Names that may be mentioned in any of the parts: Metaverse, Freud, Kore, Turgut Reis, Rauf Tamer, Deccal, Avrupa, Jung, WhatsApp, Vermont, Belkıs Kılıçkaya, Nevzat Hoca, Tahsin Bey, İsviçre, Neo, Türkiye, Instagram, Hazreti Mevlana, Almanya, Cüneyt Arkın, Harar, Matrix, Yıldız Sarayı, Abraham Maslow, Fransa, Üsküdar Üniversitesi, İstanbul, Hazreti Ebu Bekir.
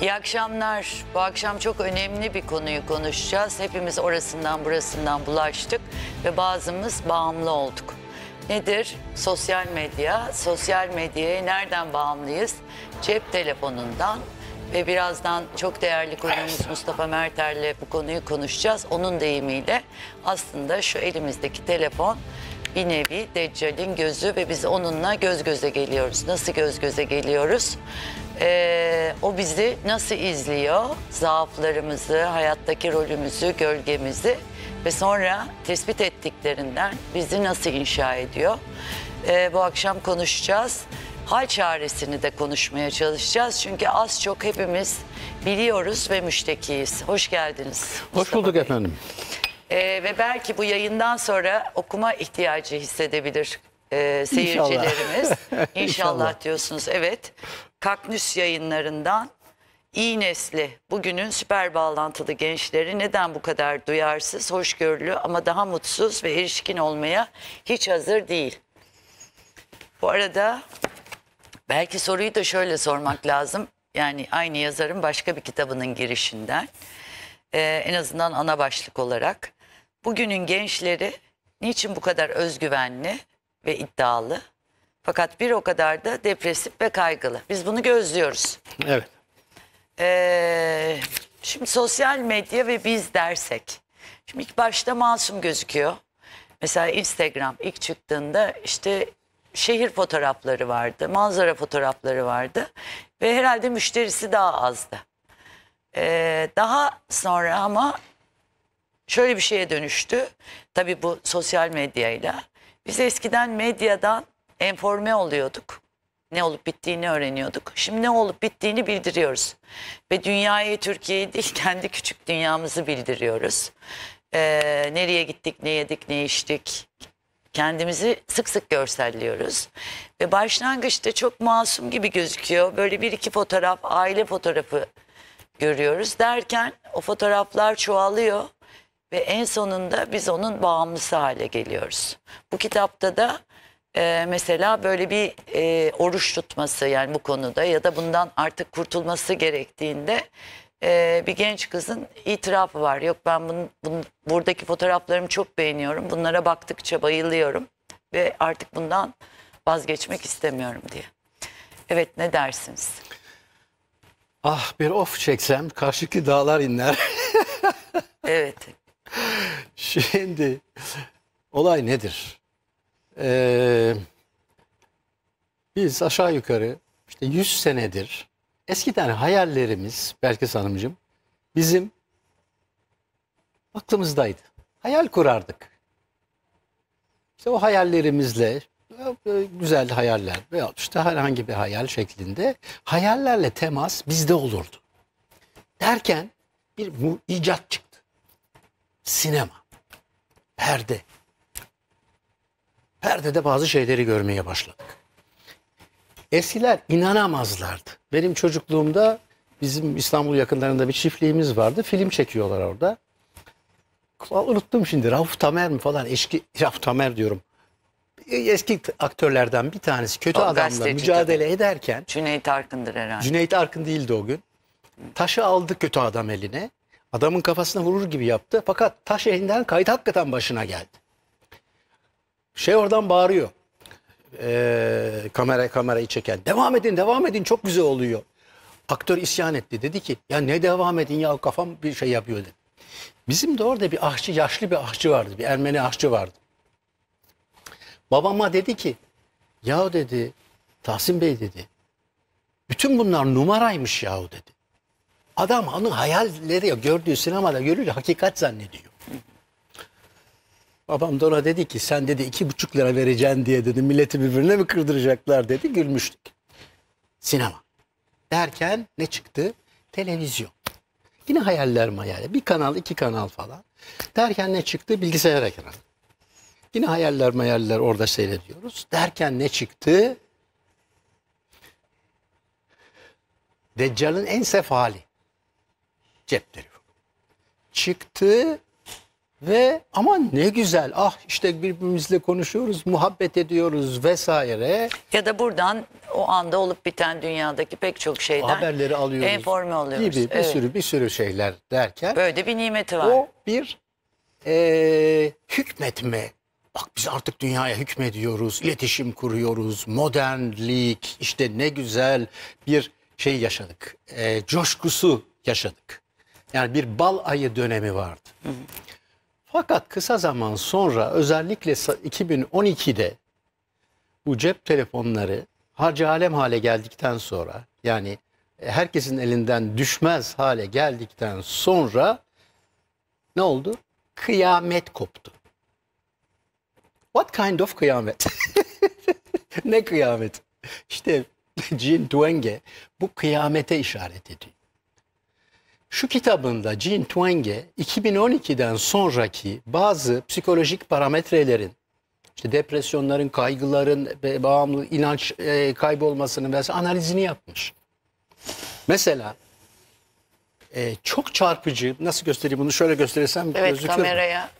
İyi akşamlar. Bu akşam çok önemli bir konuyu konuşacağız. Hepimiz orasından burasından bulaştık ve bazımız bağımlı olduk. Nedir? Sosyal medya. Sosyal medyaya nereden bağımlıyız? Cep telefonundan. Ve birazdan çok değerli konuğumuz Mustafa Merter'le bu konuyu konuşacağız. Onun deyimiyle aslında şu elimizdeki telefon bir nevi Deccal'in gözü ve biz onunla göz göze geliyoruz. Nasıl göz göze geliyoruz? O bizi nasıl izliyor? Zaaflarımızı, hayattaki rolümüzü, gölgemizi ve sonra tespit ettiklerinden bizi nasıl inşa ediyor? Bu akşam konuşacağız. Hal çaresini de konuşmaya çalışacağız. çünkü az çok hepimiz biliyoruz ve müştekiyiz. Hoş geldiniz. Hoş bulduk efendim. Ve belki bu yayından sonra okuma ihtiyacı hissedebilir seyircilerimiz. İnşallah. İnşallah diyorsunuz. Evet. Kaknus yayınlarından iyi nesli, bugünün süper bağlantılı gençleri neden bu kadar duyarsız, hoşgörülü ama daha mutsuz ve erişkin olmaya hiç hazır değil? Bu arada belki soruyu da şöyle sormak lazım. Yani aynı yazarın başka bir kitabının girişinden. En azından ana başlık olarak. Bugünün gençleri niçin bu kadar özgüvenli ve iddialı? Fakat bir o kadar da depresif ve kaygılı. Biz bunu gözlüyoruz. Evet. Şimdi sosyal medya ve biz dersek. Şimdi ilk başta masum gözüküyor. Mesela Instagram ilk çıktığında işte şehir fotoğrafları vardı, manzara fotoğrafları vardı ve herhalde müşterisi daha azdı. Daha sonra ama şöyle bir şeye dönüştü. Tabii bu sosyal medyayla. Biz eskiden medyadan enforme oluyorduk. Ne olup bittiğini öğreniyorduk. Şimdi ne olup bittiğini bildiriyoruz. Ve dünyayı, Türkiye'yi değil, kendi küçük dünyamızı bildiriyoruz. Nereye gittik, ne yedik, ne içtik. Kendimizi sık sık görselliyoruz. Ve başlangıçta çok masum gibi gözüküyor. Böyle bir iki fotoğraf, aile fotoğrafı görüyoruz. Derken o fotoğraflar çoğalıyor. Ve en sonunda biz onun bağımlısı hale geliyoruz. Bu kitapta da mesela böyle bir oruç tutması, yani bu konuda ya da bundan artık kurtulması gerektiğinde bir genç kızın itirafı var. Yok, ben buradaki fotoğraflarımı çok beğeniyorum. Bunlara baktıkça bayılıyorum ve artık bundan vazgeçmek istemiyorum diye. Evet, ne dersiniz? Ah, bir of çeksem karşıki dağlar inler. Evet. Şimdi olay nedir? Biz aşağı yukarı işte 100 senedir eskiden hayallerimiz, Belkıs Hanımcığım, bizim aklımızdaydı. Hayal kurardık. İşte o hayallerimizle, güzel hayaller veya işte herhangi bir hayal şeklinde hayallerle temas bizde olurdu. Derken bir icat çıktı. Sinema, perde. Perdede bazı şeyleri görmeye başladık. Eskiler inanamazlardı. Benim çocukluğumda bizim İstanbul yakınlarında bir çiftliğimiz vardı. Film çekiyorlar orada. Unuttum şimdi, Rauf Tamer mi falan, eski Rauf Tamer diyorum. Eski aktörlerden bir tanesi kötü adamla mücadele ederken. Cüneyt Arkın'dır herhalde. Cüneyt Arkın değildi o gün. Taşı aldı kötü adam eline. Adamın kafasına vurur gibi yaptı. Fakat taş elinden kaydı, hakikaten başına geldi. Şey oradan bağırıyor. Kamerayı çeken, devam edin, devam edin, çok güzel oluyor. Aktör isyan etti, dedi ki ya ne devam edin ya, kafam bir şey yapıyor dedi. Bizim de orada bir aşçı, yaşlı bir aşçı vardı, bir Ermeni aşçı vardı. Babama dedi ki yahu dedi Tahsin Bey dedi, bütün bunlar numaraymış yahu dedi. Adam onun hayalleri, gördüğü sinemada görünce hakikat zannediyor. Babam da ona dedi ki sen dedi 2,5 lira vereceksin diye dedi, milleti birbirine mi kırdıracaklar dedi, gülmüştük. Sinema. Derken ne çıktı? Televizyon. Yine hayaller mayaller. Bir kanal, iki kanal falan. Derken ne çıktı? Bilgisayar ekranı. Yine hayaller mayaller, orada seyrediyoruz. Derken ne çıktı? Deccal'ın ensef hali. Cep telefonu. Çıktı. Ve aman ne güzel, ah işte birbirimizle konuşuyoruz, muhabbet ediyoruz vesaire. Ya da buradan o anda olup biten dünyadaki pek çok şeyden haberleri alıyoruz, enforme oluyoruz. Gibi evet. bir sürü şeyler derken. Böyle bir nimeti var. O bir hükmetme. Bak biz artık dünyaya hükmediyoruz, iletişim kuruyoruz, modernlik, işte ne güzel bir şey yaşadık, coşkusu yaşadık. Yani bir bal ayı dönemi vardı. Hı hı. Fakat kısa zaman sonra özellikle 2012'de bu cep telefonları harcı alem hale geldikten sonra, yani herkesin elinden düşmez hale geldikten sonra ne oldu? Kıyamet koptu. What kind of kıyamet? Ne kıyamet? İşte Jean Twenge bu kıyamete işaret ediyor. Şu kitabında Jean Twenge 2012'den sonraki bazı psikolojik parametrelerin, işte depresyonların, kaygıların, bağımlı inanç kaybolmasının vesaire analizini yapmış. Mesela çok çarpıcı, nasıl göstereyim bunu, şöyle gösterirsem evet, gözüküyor. Evet, kameraya.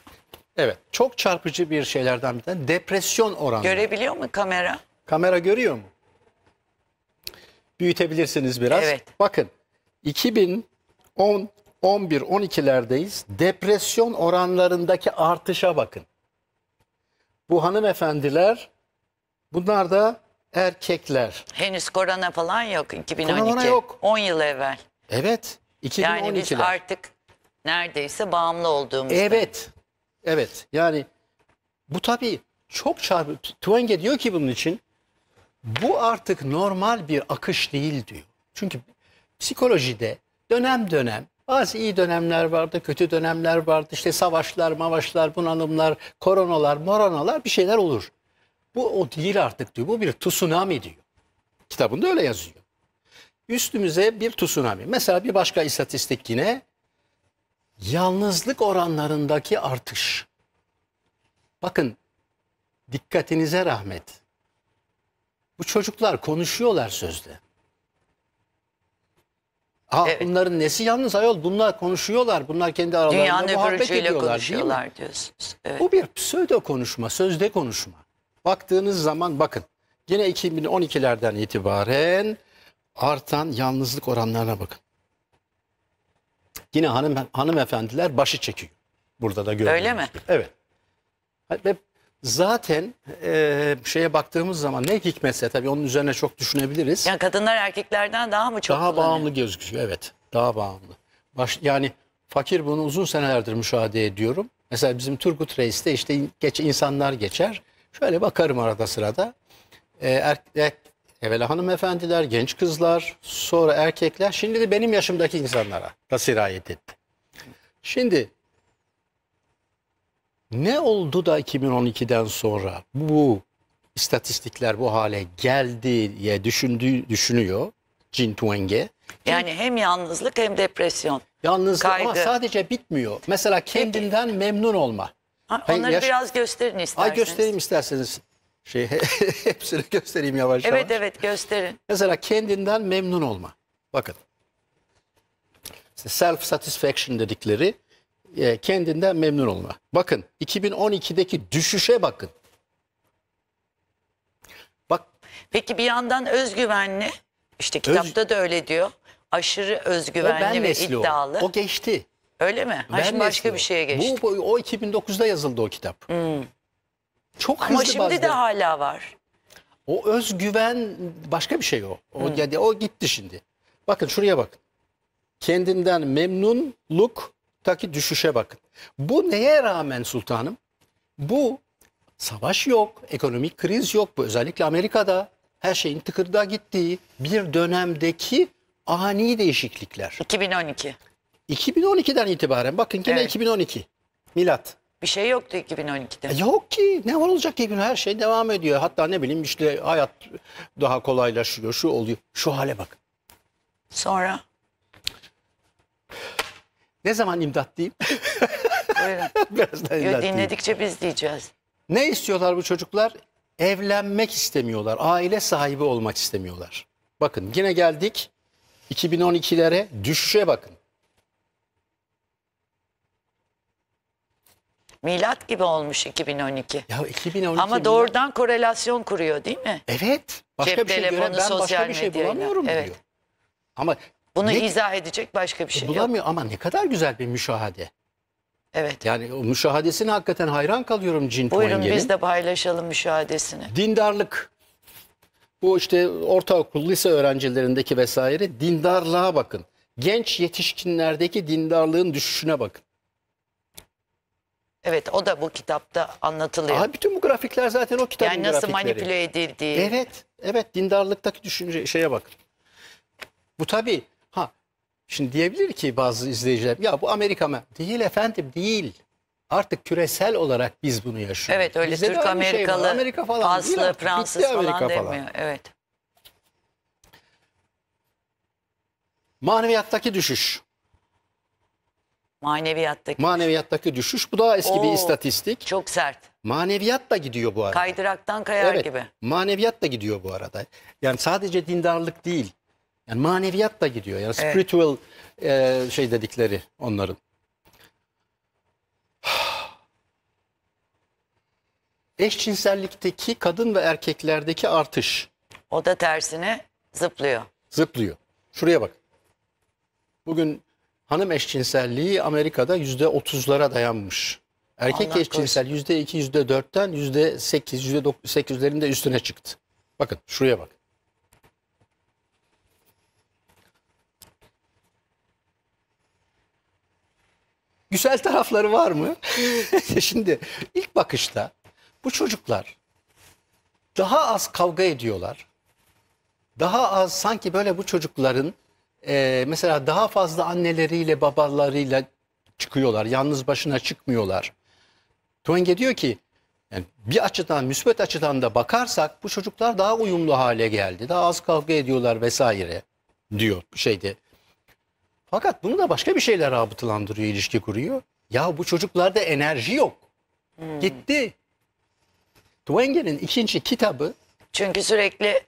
Evet, çok çarpıcı bir şeylerden bir tane depresyon oranı. Görebiliyor mu kamera? Kamera görüyor mu? Büyütebilirsiniz biraz. Evet. Bakın 2011-12'lerdeyiz. Depresyon oranlarındaki artışa bakın. Bu hanımefendiler, bunlar da erkekler. Henüz korona falan yok 2012. Korona yok. 10 yıl evvel. Evet. 2012'ler. Yani biz artık neredeyse bağımlı olduğumuzda. Evet. Evet. Yani bu tabii çok çarpıcı. Twenge diyor ki bunun için bu artık normal bir akış değil diyor. Çünkü psikolojide dönem dönem bazı iyi dönemler vardı, kötü dönemler vardı. İşte savaşlar, mavaşlar, bunalımlar, koronalar, moronalar bir şeyler olur. Bu o değil artık diyor. Bu bir tsunami diyor. Kitabında öyle yazıyor. Üstümüze bir tsunami. Mesela bir başka istatistik yine yalnızlık oranlarındaki artış. Bakın dikkatinize rahmet. Bu çocuklar konuşuyorlar sözde. Ha, evet. Bunların nesi yalnız ayol? Bunlar konuşuyorlar. Bunlar kendi aralarında dünyanın muhabbet ediyorlar değil mi? Diyorsunuz. Evet. Bu bir pseudo konuşma, sözde konuşma. Baktığınız zaman bakın. Yine 2012'lerden itibaren artan yalnızlık oranlarına bakın. Yine hanımefendiler başı çekiyor. Burada da görüyoruz. Öyle mi? Evet. Ve zaten şeye baktığımız zaman ne hikmetse tabii onun üzerine çok düşünebiliriz. Yani kadınlar erkeklerden daha mı çok? Daha bağımlı gözüküyor. Evet. Daha bağımlı. Yani fakir bunu uzun senelerdir müşahede ediyorum. Mesela bizim Turgut Reis'te işte insanlar geçer. Şöyle bakarım arada sırada. Evvela hanımefendiler, genç kızlar, sonra erkekler. Şimdi de benim yaşımdaki insanlara da sirayet etti. Şimdi ne oldu da 2012'den sonra bu istatistikler bu hale geldi diye düşünüyor Jean Twenge. Yani hem yalnızlık hem depresyon. Yalnızlık kaygı. Ama sadece bitmiyor. Mesela kendinden memnun olma. Ha, onları biraz gösterin isterseniz. Ay göstereyim isterseniz. Hepsini göstereyim yavaş yavaş. Evet evet gösterin. Mesela kendinden memnun olma. Bakın. İşte self satisfaction dedikleri kendinden memnun olma. Bakın 2012'deki düşüşe bakın. Bak. Peki bir yandan özgüvenli. İşte kitapta da öyle diyor. Aşırı özgüvenli ve iddialı. O geçti. Öyle mi? Ha, şimdi başka bir şeye geçti. O 2009'da yazıldı o kitap. Hmm. Çok ama şimdi bazıları. De hala var. O özgüven başka bir şey o. Yani o gitti şimdi. Bakın şuraya bakın. Kendinden memnunluktaki düşüşe bakın. Bu neye rağmen sultanım? Bu savaş yok, ekonomik kriz yok. Bu özellikle Amerika'da her şeyin tıkırda gittiği bir dönemdeki ani değişiklikler. 2012. 2012'den itibaren bakın yine evet. 2012 milat. Bir şey yoktu 2012'de. Yok ki. Ne olacak ki? Her şey devam ediyor. Hatta ne bileyim işte hayat daha kolaylaşıyor. Şu oluyor. Şu hale bak. Sonra? Ne zaman imdat diyeyim? Buyurun. Birazdan imdat dinledikçe diyeyim. Biz diyeceğiz. Ne istiyorlar bu çocuklar? Evlenmek istemiyorlar. Aile sahibi olmak istemiyorlar. Bakın yine geldik 2012'lere düşüşe bakın. Milat gibi olmuş 2012. Ya 2012. Ama doğrudan milat... korelasyon kuruyor değil mi? Evet. Başka cep bir şey telefonu, ben başka bir şey bulamıyorum diyor. Evet. Ama bunu izah edecek başka bir şey bulamıyor yok. Ama ne kadar güzel bir müşahede. Evet. Yani o müşahadesine hakikaten hayran kalıyorum Jean Twenge'nin. Buyurun biz de paylaşalım müşahadesini. Dindarlık. Bu işte ortaokul, lise öğrencilerindeki vesaire dindarlığa bakın. Genç yetişkinlerdeki dindarlığın düşüşüne bakın. Evet, o da bu kitapta anlatılıyor. Aa, bütün bu grafikler zaten o kitabın grafikleri. Yani nasıl manipüle edildiği. Evet, evet, dindarlıktaki düşünce şeye bakın. Bu tabii, ha, şimdi diyebilir ki bazı izleyiciler, ya bu Amerika mı? Değil efendim, değil. Artık küresel olarak biz bunu yaşıyoruz. Evet, öyle bizde Türk Amerikalı, şey Amerika falan, Aslı, Fransız Amerika falan demiyor. Evet. Maneviyattaki düşüş. Maneviyattaki, düşüş. Bu daha eski bir istatistik. Çok sert. Maneviyat da gidiyor bu arada. Kaydıraktan kayar gibi. Maneviyat da gidiyor bu arada. Yani sadece dindarlık değil. Yani maneviyat da gidiyor. Yani evet. Spiritual şey dedikleri onların. Eşcinsellikteki kadın ve erkeklerdeki artış. O da tersine zıplıyor. Zıplıyor. Şuraya bak. Bugün hanım eşcinselliği Amerika'da %30'lara dayanmış. Erkek eşcinsel %2, %4'ten %8, %8'lerin de üstüne çıktı. Bakın şuraya bak. Güzel tarafları var mı? Şimdi ilk bakışta bu çocuklar daha az kavga ediyorlar. Daha az sanki böyle bu çocukların mesela daha fazla anneleriyle babalarıyla çıkıyorlar. Yalnız başına çıkmıyorlar. Twenge diyor ki yani bir açıdan, müsbet açıdan da bakarsak bu çocuklar daha uyumlu hale geldi. Daha az kavga ediyorlar vesaire diyor şeyde. Fakat bunu da başka bir şeyle rabıtalandırıyor, ilişki kuruyor. Ya bu çocuklarda enerji yok. Hmm. Gitti. Twenge'nin ikinci kitabı. Çünkü sürekli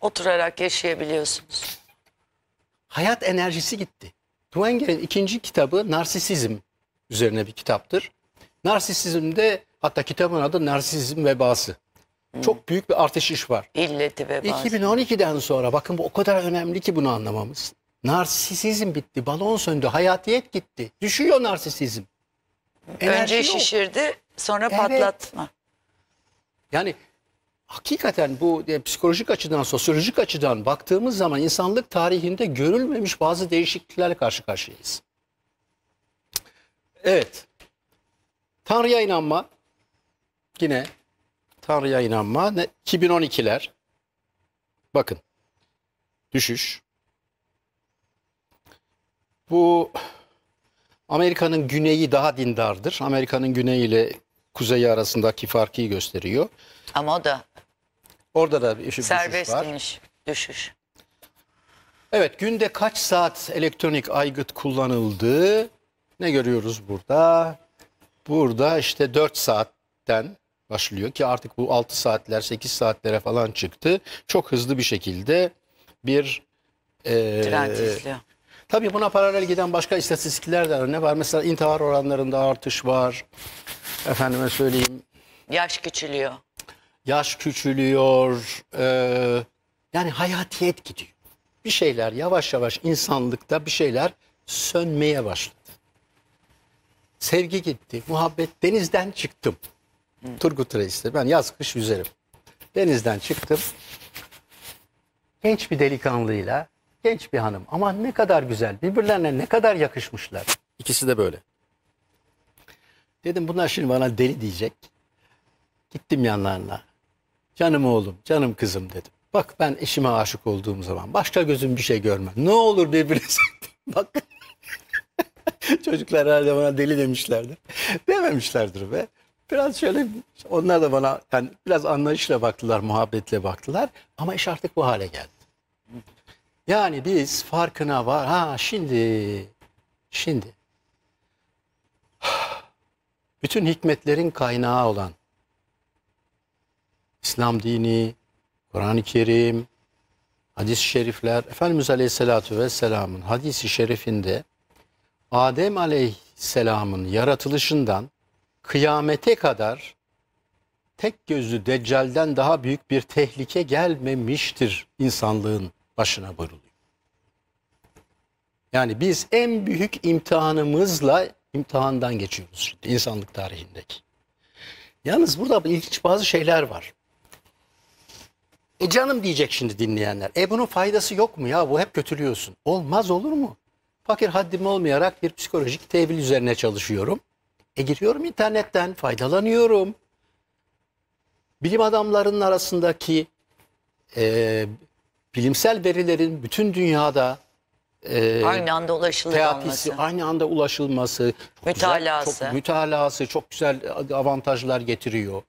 oturarak yaşayabiliyorsunuz. Hayat enerjisi gitti. Twenge'nin ikinci kitabı narsisizm üzerine bir kitaptır. Narsisizmde hatta kitabın adı Narsisizm Vebası. Hmm. Çok büyük bir artış var. İlleti vebası. 2012'den sonra bakın bu o kadar önemli ki bunu anlamamız. Narsisizm bitti, balon söndü, hayatiyet gitti. Düşüyor narsisizm. Enerji önce şişirdi, sonra patlatma. Yani hakikaten bu psikolojik açıdan, sosyolojik açıdan baktığımız zaman insanlık tarihinde görülmemiş bazı değişikliklerle karşı karşıyayız. Evet. Tanrı'ya inanma. Yine Tanrı'ya inanma. 2012'ler. Bakın. Düşüş. Bu Amerika'nın güneyi daha dindardır. Amerika'nın güneyi ile kuzeyi arasındaki farkı gösteriyor. Ama o da orada da bir serbest iniş, düşüş. Evet, günde kaç saat elektronik aygıt kullanıldı? Ne görüyoruz burada? Burada işte 4 saatten başlıyor ki artık bu 6 saatler, 8 saatlere falan çıktı. Çok hızlı bir şekilde bir trend izliyor. Tabii buna paralel giden başka istatistikler de ne var? Mesela intihar oranlarında artış var. Efendime söyleyeyim. Yaş küçülüyor. Yaş küçülüyor. Yani hayatiyet gidiyor. Bir şeyler yavaş yavaş insanlıkta bir şeyler sönmeye başladı. Sevgi gitti. Muhabbet. Denizden çıktım. Hı. Turgut Reis'te. Ben yaz kış yüzerim. Denizden çıktım. Genç bir delikanlıyla genç bir hanım. Aman ne kadar güzel. Birbirlerine ne kadar yakışmışlar. İkisi de böyle. Dedim bunlar şimdi bana deli diyecek. Gittim yanlarına. Canım oğlum, canım kızım dedim. Bak ben eşime aşık olduğum zaman başka gözüm bir şey görmem. Ne olur birbirinize. Bak. Çocuklar herhalde bana deli demişlerdir. Dememişlerdir be. Biraz şöyle onlar da bana yani biraz anlayışla baktılar, muhabbetle baktılar. Ama iş artık bu hale geldi. Yani biz farkına var. Ha şimdi. Bütün hikmetlerin kaynağı olan İslam dini, Kur'an-ı Kerim, hadis-i şerifler. Efendimiz Aleyhisselatü Vesselam'ın hadis-i şerifinde Adem Aleyhisselam'ın yaratılışından kıyamete kadar tek gözlü Deccal'den daha büyük bir tehlike gelmemiştir insanlığın başına buyuruluyor. Yani biz en büyük imtihandan geçiyoruz insanlık tarihindeki. Yalnız burada ilginç bazı şeyler var. E canım diyecek şimdi dinleyenler. E bunun faydası yok mu ya? Bu hep kötülüyorsun. Olmaz olur mu? Fakir haddim olmayarak bir psikolojik tevil üzerine çalışıyorum. E giriyorum internetten, faydalanıyorum. Bilim adamlarının arasındaki bilimsel verilerin bütün dünyada aynı anda ulaşılması, mütalası çok güzel avantajlar getiriyor.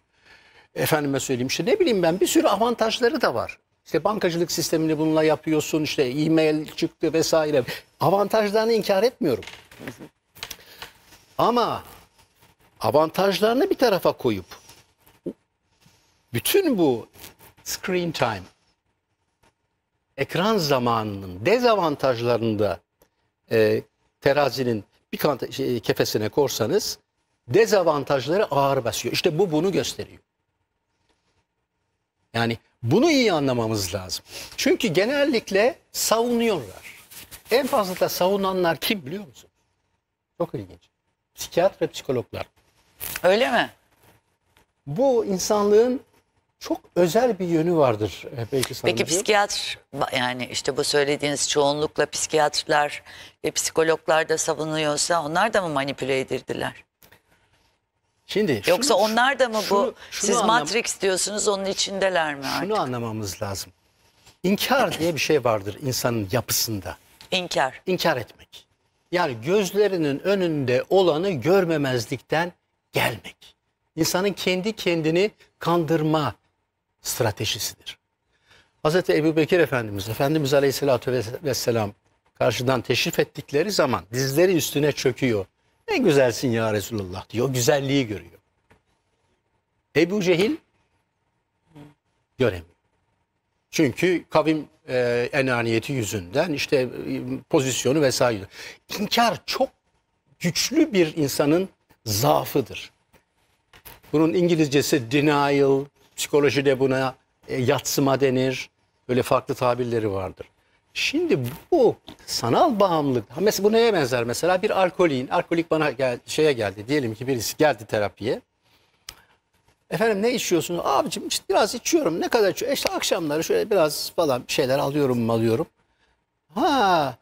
Efendime söyleyeyim işte ne bileyim ben bir sürü avantajları da var. İşte bankacılık sistemini bununla yapıyorsun, işte e-mail çıktı vesaire. Avantajlarını inkar etmiyorum. Ama avantajlarını bir tarafa koyup bütün bu screen time, ekran zamanının dezavantajlarını da terazinin bir kefesine korsanız dezavantajları ağır basıyor. İşte bu bunu gösteriyor. Yani bunu iyi anlamamız lazım. Çünkü genellikle savunuyorlar. En fazla da savunanlar kim biliyor musun? Çok ilginç. Psikiyatr ve psikologlar. Öyle mi? Bu insanlığın çok özel bir yönü vardır. Peki psikiyatr, yani işte bu söylediğiniz çoğunlukla psikiyatrlar ve psikologlar da savunuyorsa onlar da mı manipüle edildiler? Şimdi yoksa onlar da mı bu? Siz Matrix diyorsunuz, onun içindeler mi artık? Şunu anlamamız lazım. İnkar diye bir şey vardır insanın yapısında. İnkar. İnkar etmek. Yani gözlerinin önünde olanı görmemezlikten gelmek. İnsanın kendi kendini kandırma stratejisidir. Hazreti Ebu Bekir Efendimiz Aleyhisselatü Vesselam karşıdan teşrif ettikleri zaman dizleri üstüne çöküyor. Ne güzelsin ya Resulullah diyor. Güzelliği görüyor. Ebu Cehil göremiyor. Çünkü kavim enaniyeti yüzünden işte pozisyonu vesaire. İnkar çok güçlü bir insanın zaafıdır. Bunun İngilizcesi denial, psikolojide buna yatsıma denir. Böyle farklı tabirleri vardır. Şimdi bu sanal bağımlılık, mesela bu neye benzer mesela? Bir alkolik bana geldi, diyelim ki birisi geldi terapiye. Efendim ne içiyorsunuz? Abicim işte biraz içiyorum, ne kadar içiyorum? İşte akşamları şöyle biraz falan bir şeyler alıyorum. Ha,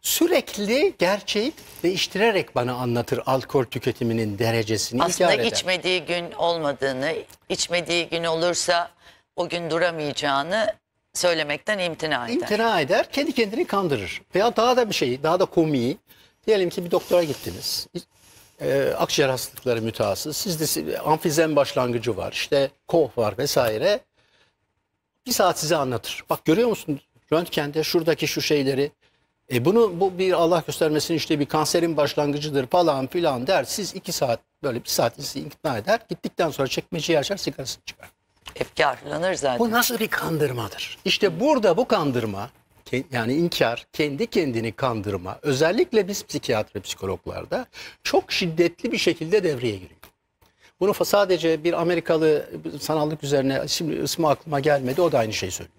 sürekli gerçeği değiştirerek bana anlatır alkol tüketiminin derecesini. Aslında içmediği gün olmadığını, içmediği gün olursa o gün duramayacağını söylemekten imtina eder. İmtina eder, kendi kendini kandırır. Veya daha da bir şey, daha da komiği. Diyelim ki bir doktora gittiniz. Akciğer hastalıkları müteası. Sizde amfizem başlangıcı var, işte koh var vesaire. Bir saat size anlatır. Bak görüyor musun röntgende şuradaki şu şeyleri. Bu bir Allah göstermesin işte bir kanserin başlangıcıdır falan filan der. Siz 2 saat böyle 1 saat sizi ikna eder. Gittikten sonra çekmeceyi açar, sigarasını çıkar. Efkarlanır zaten. Bu nasıl bir kandırmadır? İşte burada bu kandırma, yani inkar, kendi kendini kandırma, özellikle biz psikiyatri psikologlarda çok şiddetli bir şekilde devreye giriyor. Bunu sadece bir Amerikalı sanallık üzerine, şimdi ismi aklıma gelmedi, o da aynı şeyi söylüyor.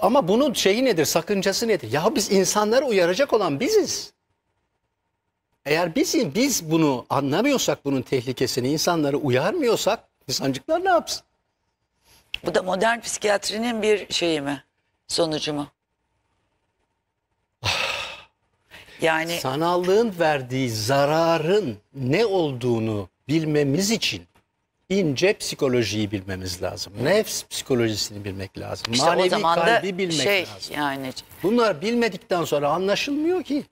Ama bunun şeyi nedir, sakıncası nedir? Ya biz insanları uyaracak olan biziz. Eğer biz bunu anlamıyorsak, bunun tehlikesini, insanları uyarmıyorsak, İnsancıklar ne yapsın? Bu da modern psikiyatrinin bir şeyi mi? Sonucu mu? Yani sanallığın verdiği zararın ne olduğunu bilmemiz için ince psikolojiyi bilmemiz lazım. Nefs psikolojisini bilmek lazım. İşte manevi kalbi bilmek lazım. Yani bunlar bilmedikten sonra anlaşılmıyor ki.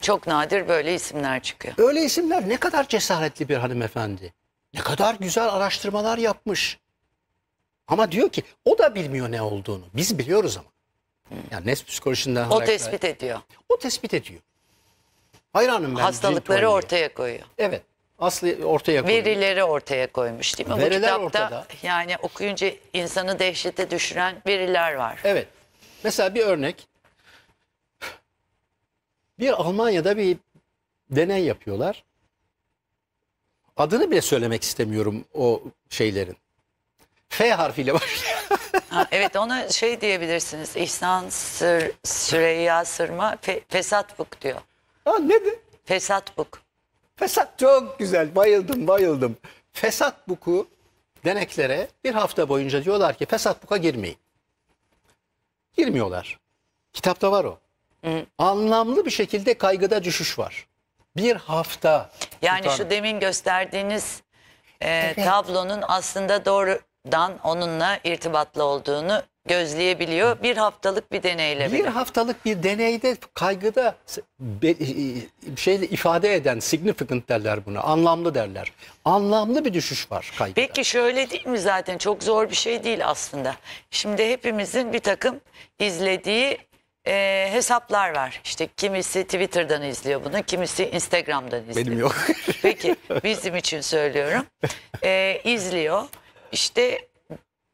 Çok nadir böyle isimler çıkıyor. Öyle isimler, ne kadar cesaretli bir hanımefendi. Ne kadar güzel araştırmalar yapmış. Ama diyor ki o da bilmiyor ne olduğunu. Biz biliyoruz ama. Yani nefs psikolojisinden o tespit ediyor. O tespit ediyor. Hayranım ben. Hastalıkları ortaya koyuyor. Evet. Aslı ortaya koyuyor. Verileri ortaya koymuş değil mi? Veriler bu kitapta ortada. Yani okuyunca insanı dehşete düşüren veriler var. Evet. Mesela bir örnek. Bir Almanya'da bir deney yapıyorlar. Adını bile söylemek istemiyorum o şeylerin. F harfiyle başlıyor. Ha, evet, ona şey diyebilirsiniz. İhsan Süreyya Sırma Fesatbuk diyor. Ha, nedir? Fesatbuk. Fesat çok güzel. Bayıldım, bayıldım. Fesatbuk'u deneklere bir hafta boyunca diyorlar ki Fesatbuk'a girmeyin. Girmiyorlar. Kitapta var o. Hı. Anlamlı bir şekilde kaygıda düşüş var. Bir hafta. Yani tutan... şu demin gösterdiğiniz evet, tablonun aslında doğrudan onunla irtibatlı olduğunu gözleyebiliyor. Hı. Bir haftalık bir deneyle. Bir haftalık bir deneyde kaygıda şeyle ifade eden significant derler buna. Anlamlı derler. Anlamlı bir düşüş var kaygıda. Peki şöyle değil mi, zaten çok zor bir şey değil aslında. Şimdi hepimizin bir takım izlediği hesaplar var. İşte kimisi Twitter'dan izliyor bunu, kimisi Instagram'dan izliyor. Benim yok. Peki bizim için söylüyorum. İzliyor. İşte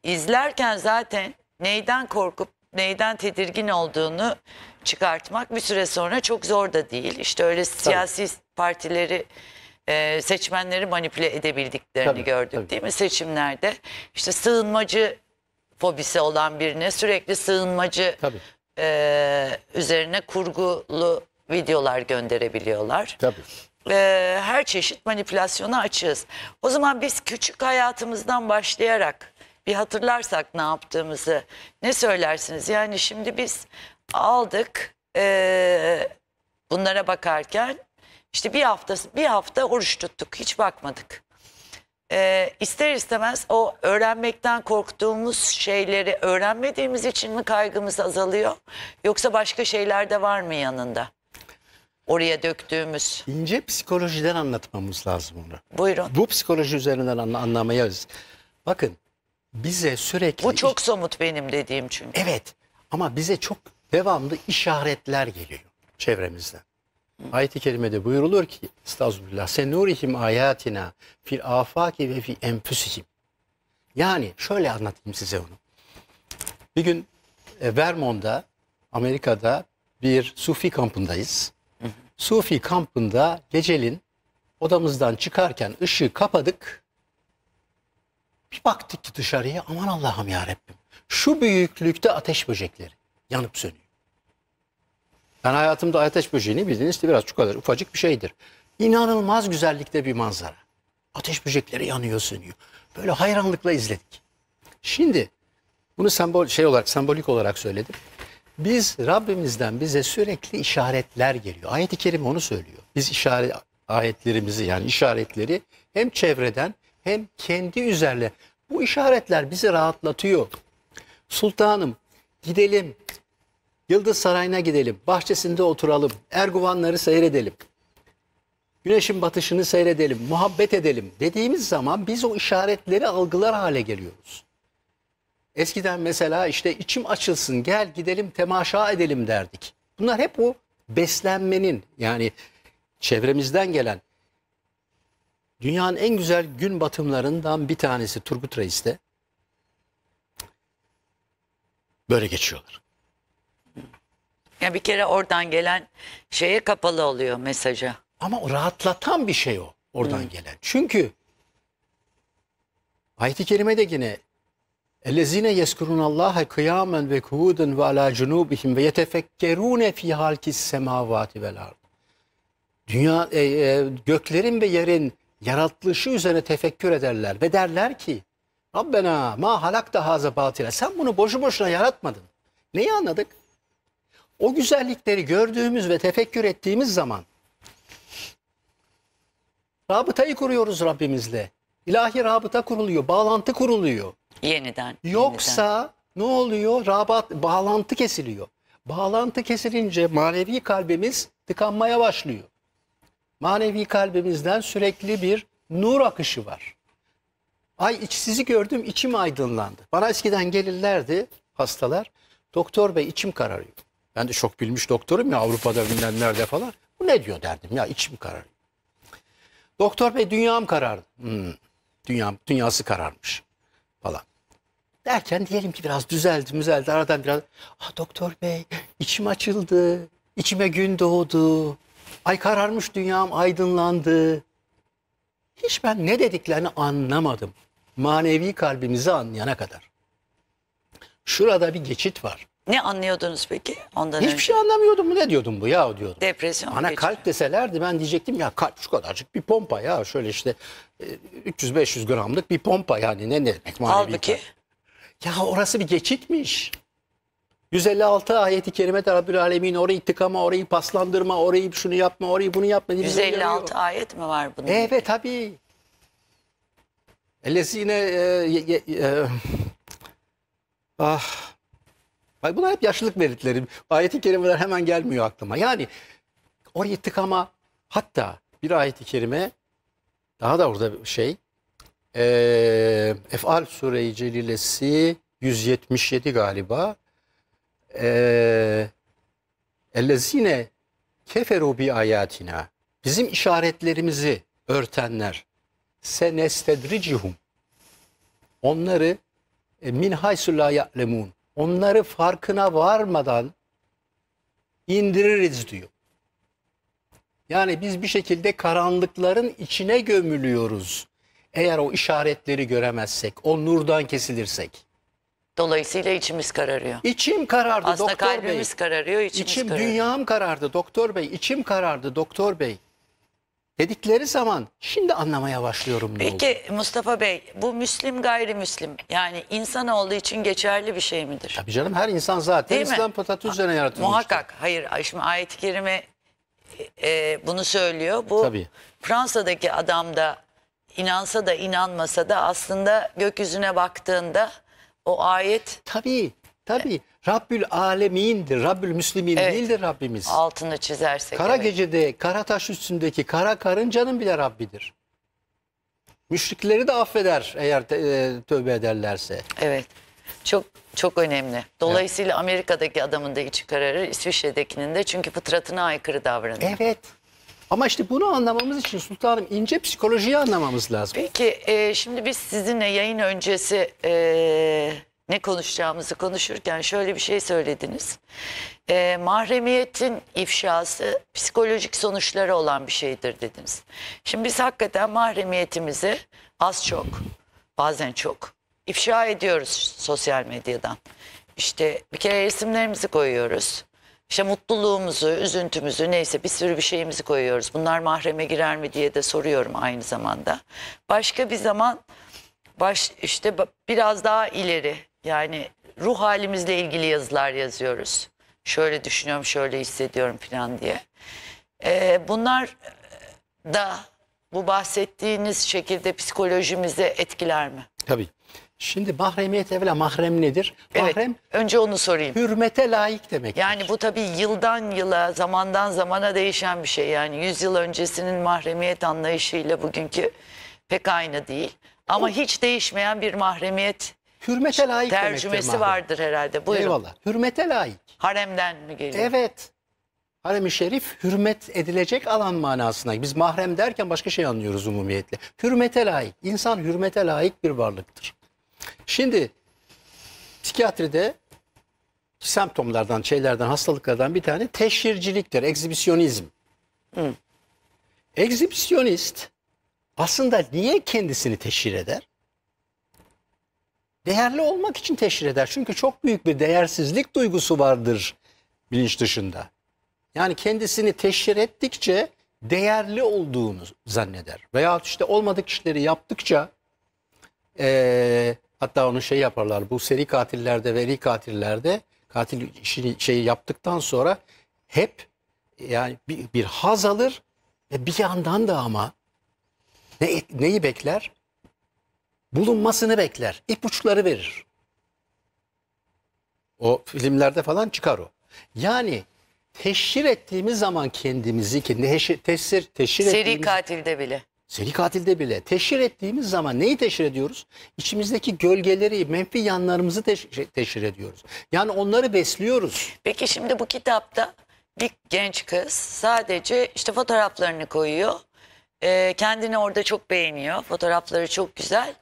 izlerken zaten neyden korkup neyden tedirgin olduğunu çıkartmak bir süre sonra çok zor da değil. İşte öyle siyasi tabii, partileri, seçmenleri manipüle edebildiklerini tabii, gördük tabii, değil mi seçimlerde? İşte sığınmacı fobisi olan birine sürekli sığınmacı tabii, üzerine kurgulu videolar gönderebiliyorlar. Tabii. Her çeşit manipülasyona açığız. O zaman biz küçük hayatımızdan başlayarak bir hatırlarsak ne yaptığımızı, ne söylersiniz? Yani şimdi biz aldık bunlara bakarken işte bir hafta oruç tuttuk, hiç bakmadık. İster istemez o öğrenmekten korktuğumuz şeyleri öğrenmediğimiz için mi kaygımız azalıyor, yoksa başka şeyler de var mı yanında oraya döktüğümüz? İnce psikolojiden anlatmamız lazım onu. Buyurun. Bu psikoloji üzerinden anlamayız. Bakın bize sürekli... Bu çok somut benim dediğim çünkü. Evet, ama bize çok devamlı işaretler geliyor çevremizden. Ayet-i kerimede buyurulur ki estağfurullah senurihim ayatina fil afaki ve fi enfüsihim. Yani şöyle anlatayım size onu. Bir gün Vermont'da, Amerika'da bir Sufi kampındayız. Hı hı. Sufi kampında gecelin odamızdan çıkarken ışığı kapadık. Bir baktık ki dışarıya, aman Allah'ım yarabbim. Şu büyüklükte ateş böcekleri yanıp sönüyor. Ben hayatımda ateş böceğini bildiğiniz işte biraz şu kadar ufacık bir şeydir. İnanılmaz güzellikte bir manzara. Ateş böcekleri yanıyor, sönüyor. Böyle hayranlıkla izledik. Şimdi bunu sembolik olarak söyledim. Biz Rabbimizden bize sürekli işaretler geliyor. Ayet-i Kerime onu söylüyor. Biz ayetlerimizi, yani işaretleri hem çevreden hem kendi üzerine. Bu işaretler bizi rahatlatıyor. Sultanım gidelim. Yıldız Sarayı'na gidelim, bahçesinde oturalım, erguvanları seyredelim, güneşin batışını seyredelim, muhabbet edelim dediğimiz zaman biz o işaretleri algılar hale geliyoruz. Eskiden mesela işte içim açılsın, gel gidelim temaşa edelim derdik. Bunlar hep o beslenmenin, yani çevremizden gelen. Dünyanın en güzel gün batımlarından bir tanesi Turgut Reis'te. Böyle geçiyorlar. Ya bir kere oradan gelen şeye kapalı oluyor, mesaja. Ama o rahatlatan bir şey o oradan gelen. Çünkü ayet-i kerimede yine ellezine yeskurunallaha kıyamen ve kuuden ve ala cunubihim ve yetefekkerune fi halkis semavati vel ard. Dünya göklerin ve yerin yaratılışı üzerine tefekkür ederler ve derler ki Rabbena ma halakta haza batile. Sen bunu boşu boşuna yaratmadın. Neyi anladık? O güzellikleri gördüğümüz ve tefekkür ettiğimiz zaman rabıtayı kuruyoruz Rabbimizle. İlahi rabıta kuruluyor, bağlantı kuruluyor. Yeniden. Yoksa ne oluyor? Bağlantı kesiliyor. Bağlantı kesilince manevi kalbimiz tıkanmaya başlıyor. Manevi kalbimizden sürekli bir nur akışı var. Ay sizi gördüm, içim aydınlandı. Bana eskiden gelirlerdi hastalar. Doktor bey içim kararıyor. Ben de çok bilmiş doktorum ya, Avrupa'da bilmem nerede falan. Bu ne diyor derdim ya, içim kararıyor. Doktor bey dünyam karardı. Dünyası kararmış falan. Derken diyelim ki biraz düzeldi aradan biraz. Ah doktor bey içim açıldı. İçime gün doğdu. Ay kararmış dünyam aydınlandı. Hiç ben ne dediklerini anlamadım. Manevi kalbimizi anlayana kadar. Şurada bir geçit var. Ne anlıyordunuz peki ondan önce? Hiçbir şey anlamıyordum. Ne diyordum bu ya diyordum. Depresyon. Bana geçiyor. Kalp deselerdi ben diyecektim ya kalp şu kadarcık bir pompa ya. Şöyle işte 300-500 gramlık bir pompa yani ne demek manevi halbuki kalp. Ya orası bir geçitmiş. 156 ayeti kerime de Rabbül Alemin orayı tıkama, orayı paslandırma, orayı şunu yapma, orayı bunu yapma. 156 ayet mi var bunun? Evet tabii. Ellezine bak bunlar hep yaşlılık belirtileri. Ayet-i kerimeler hemen gelmiyor aklıma. Yani orayı tıkama, hatta bir ayet-i kerime daha da orada şey Ef'al Sure-i Celilesi 177 galiba. Ellezine keferu bi ayatina, bizim işaretlerimizi örtenler, senestedricihum, onları min haysu la ya'lemun, onları farkına varmadan indiririz diyor. Yani biz bir şekilde karanlıkların içine gömülüyoruz. Eğer o işaretleri göremezsek, o nurdan kesilirsek. Dolayısıyla içimiz kararıyor. İçim karardı aslında doktor bey. Aslında kalbimiz kararıyor, içimiz kararıyor. Dünyam karardı doktor bey, içim karardı doktor bey. Dedikleri zaman şimdi anlamaya başlıyorum. Peki Mustafa Bey, bu Müslim gayrimüslim yani insanoğlu için geçerli bir şey midir? Tabii canım, her insan zaten değil İslam patatü üzerine yaratılmıştır. Muhakkak, hayır. Şimdi ayet-i kerime bunu söylüyor. Bu tabii. Fransa'daki adam da inansa da inanmasa da aslında gökyüzüne baktığında o ayet... Tabii, tabii. Rabbül Alemin'dir, Rabbül Müslimin evet, değildir Rabbimiz. Altını çizersek. Kara evet, gecede, kara taş üstündeki kara karıncanın bile Rabbidir. Müşrikleri de affeder eğer tövbe ederlerse. Evet, çok çok önemli. Dolayısıyla evet, Amerika'daki adamın da içi kararır, İsviçre'dekinin de çünkü fıtratına aykırı davranıyor. Evet. Ama işte bunu anlamamız için sultanım ince psikolojiyi anlamamız lazım. Peki şimdi biz sizinle yayın öncesi ne konuşacağımızı konuşurken şöyle bir şey söylediniz. Mahremiyetin ifşası psikolojik sonuçları olan bir şeydir dediniz. Şimdi biz hakikaten mahremiyetimizi az çok bazen çok ifşa ediyoruz sosyal medyadan. İşte bir kere resimlerimizi koyuyoruz. İşte mutluluğumuzu, üzüntümüzü neyse bir sürü bir şeyimizi koyuyoruz. Bunlar mahreme girer mi diye de soruyorum aynı zamanda. Başka bir zaman işte biraz daha ileri yani ruh halimizle ilgili yazılar yazıyoruz. Şöyle düşünüyorum, şöyle hissediyorum falan diye. Bunlar da bu bahsettiğiniz şekilde psikolojimizi etkiler mi? Tabii. Şimdi mahremiyet evvela mahrem nedir? Mahrem, evet, önce onu sorayım. Hürmete layık demek. Yani bu tabii yıldan yıla, zamandan zamana değişen bir şey. Yani 100 yıl öncesinin mahremiyet anlayışıyla bugünkü pek aynı değil. Ama o, hiç değişmeyen bir mahremiyet hürmete layık tercümesi mahrem vardır herhalde. Buyurun. Eyvallah. Hürmete layık. Haremden mi geliyor? Evet. Harem-i şerif hürmet edilecek alan manasına. Biz mahrem derken başka şey anlıyoruz umumiyetle. Hürmete layık. İnsan hürmete layık bir varlıktır. Şimdi psikiyatride semptomlardan, şeylerden, hastalıklardan bir tane teşhirciliktir, egzibisyonizm. Hı. Egzibisyonist aslında niye kendisini teşhir eder? Değerli olmak için teşhir eder. Çünkü çok büyük bir değersizlik duygusu vardır bilinç dışında. Yani kendisini teşhir ettikçe değerli olduğunu zanneder. Veya işte olmadık işleri yaptıkça... hatta onu şey yaparlar, bu seri katillerde, veri katillerde katil işini şeyi yaptıktan sonra hep yani bir haz alır ve bir yandan da ama neyi bekler? Bulunmasını bekler, ipuçları verir. O filmlerde falan çıkar o. Yani teşhir ettiğimiz zaman kendimizi, teşhir ettiğimiz... Seri katilde bile. Seri katilde bile teşhir ettiğimiz zaman neyi teşhir ediyoruz? İçimizdeki gölgeleri, menfi yanlarımızı teşhir ediyoruz. Yani onları besliyoruz. Peki şimdi bu kitapta bir genç kız sadece işte fotoğraflarını koyuyor. Kendini orada çok beğeniyor. Fotoğrafları çok güzel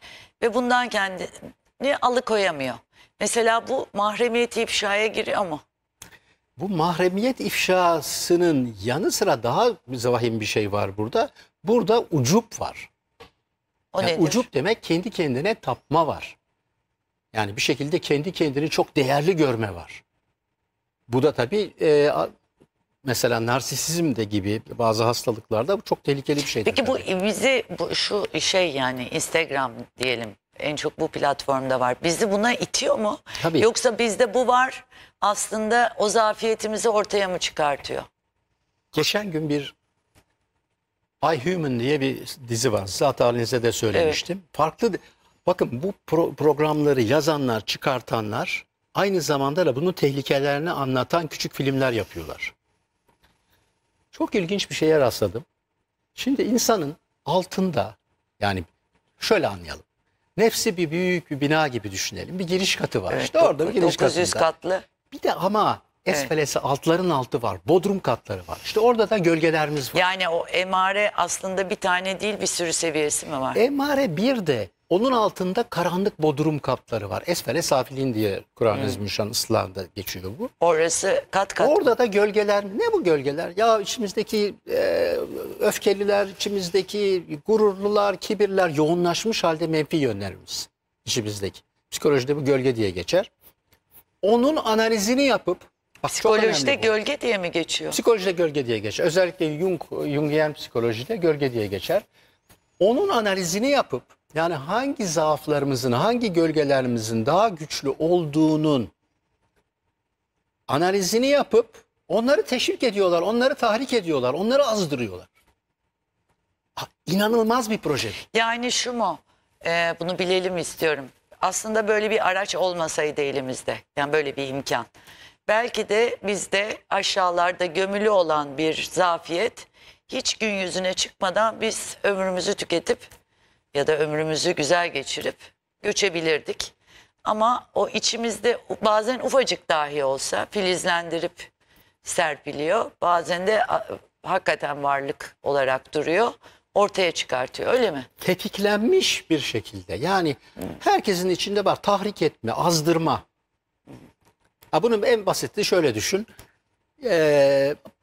ve bundan kendini alıkoyamıyor. Mesela bu mahremiyet ifşaya giriyor mu? Bu mahremiyet ifşasının yanı sıra daha vahim bir şey var burada. Burada ucup var. Yani ucup demek kendi kendine tapma var. Yani bir şekilde kendi kendini çok değerli görme var. Bu da tabii mesela narsisizm de gibi bazı hastalıklarda bu çok tehlikeli bir şeydir. Peki bu bizi şu şey, yani Instagram diyelim, en çok bu platformda var. Bizi buna itiyor mu? Tabii. Yoksa bizde bu var, aslında o zafiyetimizi ortaya mı çıkartıyor? Geçen gün bir I, Human diye bir dizi var. Zaten halinize de söylemiştim. Evet. Farklı, bakın bu programları yazanlar, çıkartanlar aynı zamanda da bunun tehlikelerini anlatan küçük filmler yapıyorlar. Çok ilginç bir şeye rastladım. Şimdi insanın altında, yani şöyle anlayalım. Nefsi bir büyük bir bina gibi düşünelim. Bir giriş katı var. Evet, işte orada bir giriş katı var. 900 katlı. Bir de ama esfelesi, evet, altların altı var. Bodrum katları var. İşte orada da gölgelerimiz var. Yani o emare aslında bir tane değil, bir sürü seviyesi mi var? Emare bir de onun altında karanlık bodrum katları var. Esfele safilin diye Kur'an-ı Azimüşşan ıslahında geçiyor bu. Orası kat kat. Orada da gölgeler. Ne bu gölgeler? Ya içimizdeki öfkeliler, içimizdeki gururlular, kibirler, yoğunlaşmış halde menfi yönlerimiz. İçimizdeki. Psikolojide bu gölge diye geçer. Onun analizini yapıp, bak, psikolojide gölge diye mi geçiyor? Psikolojide gölge diye geçer. Özellikle Jungian psikolojide gölge diye geçer. Onun analizini yapıp, yani hangi zaaflarımızın, hangi gölgelerimizin daha güçlü olduğunun analizini yapıp onları teşvik ediyorlar, onları tahrik ediyorlar, onları azdırıyorlar. İnanılmaz bir proje. Yani şu mu? Bunu bilelim istiyorum. Aslında böyle bir araç olmasaydı elimizde, yani böyle bir imkan, belki de bizde aşağılarda gömülü olan bir zafiyet hiç gün yüzüne çıkmadan biz ömrümüzü tüketip ya da ömrümüzü güzel geçirip göçebilirdik. Ama o içimizde bazen ufacık dahi olsa filizlendirip serpiliyor. Bazen de hakikaten varlık olarak duruyor, ortaya çıkartıyor, öyle mi? Tetiklenmiş bir şekilde, yani herkesin içinde var, tahrik etme, azdırma. Ha, bunun en basiti şöyle düşün.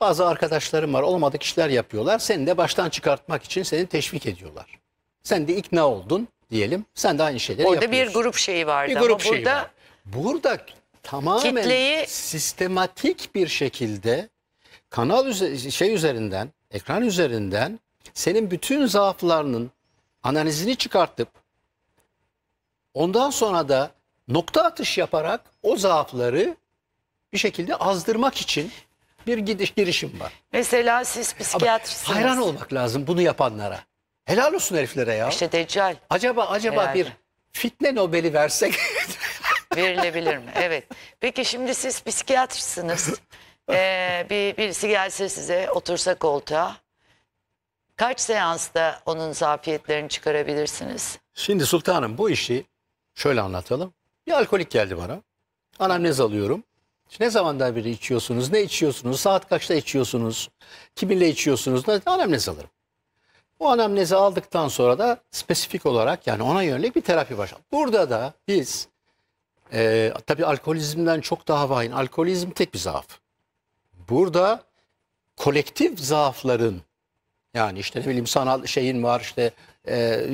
Bazı arkadaşlarım var, olmadık işler yapıyorlar. Seni de baştan çıkartmak için seni teşvik ediyorlar. Sen de ikna oldun diyelim. Sen de aynı şeyleri orada yapıyorsun. Orada bir grup şeyi vardı, grup ama şeyi burada... Var. Burada tamamen kitleyi... sistematik bir şekilde kanal üzerinden, ekran üzerinden senin bütün zaaflarının analizini çıkartıp ondan sonra da nokta atış yaparak o zaafları bir şekilde azdırmak için bir girişim var. Mesela siz psikiyatrisiniz. Hayran olmak lazım bunu yapanlara. Helal olsun heriflere ya. İşte Deccal. Acaba herhalde bir fitne Nobel'i versek. Verilebilir mi? Evet. Peki şimdi siz psikiyatrisiniz. Birisi gelse size, otursa koltuğa. Kaç seansta onun zafiyetlerini çıkarabilirsiniz? Şimdi sultanım, bu işi şöyle anlatalım. Bir alkolik geldi bana. Anamnez alıyorum. Ne zamandan beri içiyorsunuz, ne içiyorsunuz, saat kaçta içiyorsunuz, kiminle içiyorsunuz, anamnez alırım. O anamnezi aldıktan sonra da spesifik olarak, yani ona yönelik bir terapi başlar. Burada da biz tabii alkolizmden çok daha vahim. Alkolizm tek bir zaaf. Burada kolektif zaafların, yani işte ne bileyim sanal şeyin var, işte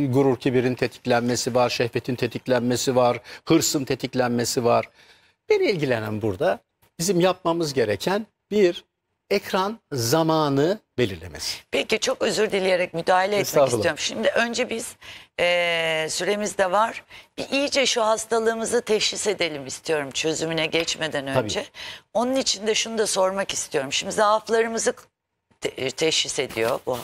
gurur kibirin tetiklenmesi var, şehvetin tetiklenmesi var, hırsın tetiklenmesi var. Beni ilgilenen burada bizim yapmamız gereken bir ekran zamanı belirlemesi. Peki, çok özür dileyerek müdahale etmek istiyorum. Şimdi önce biz süremiz de var. Bir iyice şu hastalığımızı teşhis edelim istiyorum çözümüne geçmeden önce. Tabii. Onun için de şunu da sormak istiyorum. Şimdi zaaflarımızı teşhis ediyor bu.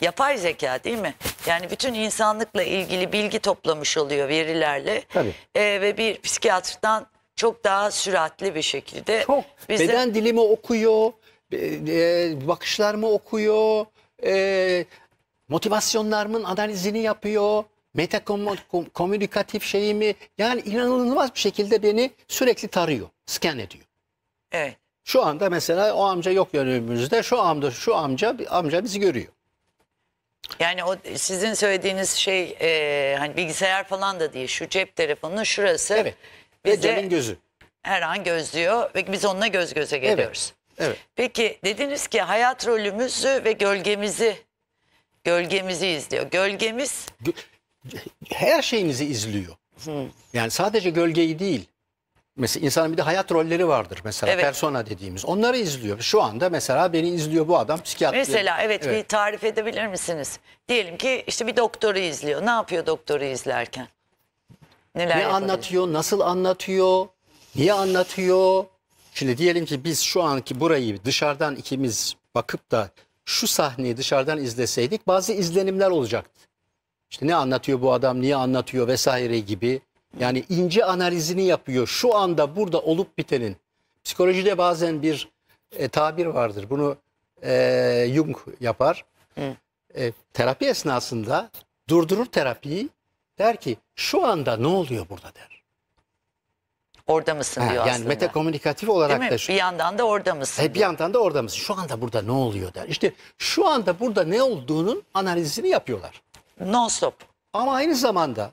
Yapay zeka değil mi? Yani bütün insanlıkla ilgili bilgi toplamış oluyor verilerle. Tabii. Ve bir psikiyatrdan çok daha süratli bir şekilde. Çok. Bizim... Beden dilimi okuyor, bakışlarımı okuyor, motivasyonlarımın analizini yapıyor, metakomünikatif şeyimi, yani inanılmaz bir şekilde beni sürekli tarıyor, scan ediyor. Evet. Şu anda mesela o amca yok yönümüzde, şu amca bizi görüyor. Yani o sizin söylediğiniz şey hani bilgisayar falan da değil, şu cep telefonunun şurası. Evet. Deccal'in gözü. Her an gözlüyor ve biz onunla göz göze geliyoruz. Evet, evet. Peki dediniz ki hayat rolümüzü ve gölgemizi izliyor. Gölgemiz her şeyinizi izliyor. Hı. Yani sadece gölgeyi değil. Mesela insanın bir de hayat rolleri vardır. Mesela evet, persona dediğimiz. Onları izliyor. Şu anda mesela beni izliyor bu adam, psikiyatri. Mesela evet, evet, bir tarif edebilir misiniz? Diyelim ki işte bir doktoru izliyor. Ne yapıyor doktoru izlerken? Neler ne anlatıyor? Nasıl anlatıyor? Niye anlatıyor? Şimdi diyelim ki biz şu anki burayı dışarıdan ikimiz bakıp da şu sahneyi dışarıdan izleseydik bazı izlenimler olacaktı. İşte ne anlatıyor bu adam, niye anlatıyor vesaire gibi. Yani ince analizini yapıyor. Şu anda burada olup bitenin. Psikolojide bazen bir tabir vardır. Bunu Jung yapar. Terapi esnasında durdurur terapiyi. Der ki şu anda ne oluyor burada der. Orada mısın diyor yani aslında. Yani metakomünikatif olarak da. Şu, bir yandan da orada mısın? Bir yandan da orada mısın? Şu anda burada ne oluyor der. İşte şu anda burada ne olduğunun analizini yapıyorlar. Non stop. Ama aynı zamanda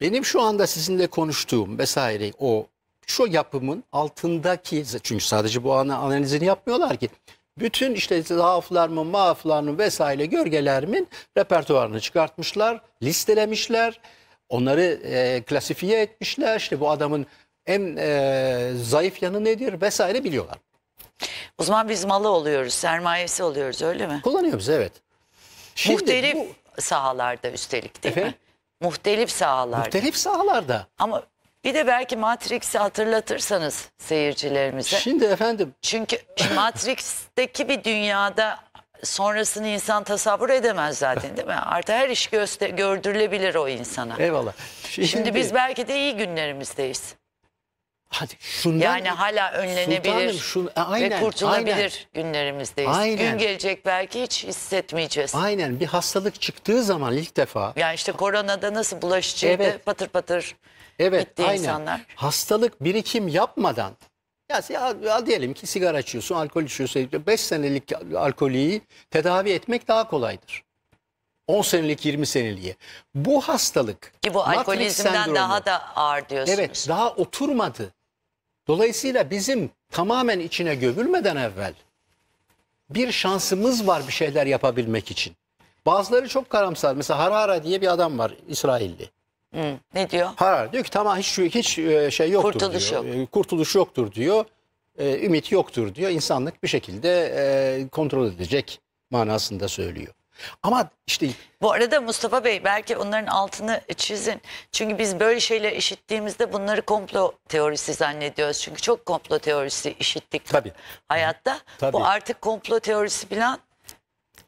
benim şu anda sizinle konuştuğum vesaire o şu yapımın altındaki, çünkü sadece bu analizini yapmıyorlar ki. Bütün işte zaaflarımın, maaflarımın vesaire gölgelerimin repertuarını çıkartmışlar, listelemişler, onları klasifiye etmişler. İşte bu adamın en zayıf yanı nedir vesaire biliyorlar. O zaman biz malı oluyoruz, sermayesi oluyoruz öyle mi? Kullanıyoruz evet. Şimdi muhtelif sahalarda üstelik değil efendim? Mi? Muhtelif sahalarda. Muhtelif sahalarda. Ama bir de belki Matrix'i hatırlatırsanız seyircilerimize. Şimdi efendim. Çünkü Matrix'teki bir dünyada sonrasını insan tasavvur edemez zaten değil mi? Artık her iş gördürülebilir o insana. Eyvallah. Şimdi biz belki de iyi günlerimizdeyiz. Hadi şundan, yani hala önlenebilir şunu, aynen, ve kurtulabilir aynen, günlerimizdeyiz. Aynen. Gün gelecek belki hiç hissetmeyeceğiz. Aynen, bir hastalık çıktığı zaman ilk defa. Yani işte koronada nasıl bulaşıcıydı evet, patır patır. Evet, bitti aynen. İnsanlar. Hastalık birikim yapmadan, ya diyelim ki sigara içiyorsun, alkol içiyorsun, 5 senelik alkoliyi tedavi etmek daha kolaydır. 10 senelik, 20 seneliğe. Bu hastalık. Ki bu alkolizmden daha da ağır diyorsunuz. Evet, daha oturmadı. Dolayısıyla bizim tamamen içine gömülmeden evvel bir şansımız var bir şeyler yapabilmek için. Bazıları çok karamsar. Mesela Harar diye bir adam var, İsrailli. Hı, ne diyor? Harar diyor ki tamam hiç şey yoktur kurtuluş diyor. Yok. Kurtuluş yoktur diyor. Ümit yoktur diyor. İnsanlık bir şekilde kontrol edecek manasında söylüyor. Ama işte... Bu arada Mustafa Bey belki onların altını çizin. Çünkü biz böyle şeyler işittiğimizde bunları komplo teorisi zannediyoruz. Çünkü çok komplo teorisi işittik tabii, hayatta. Tabii. Bu artık komplo teorisi falan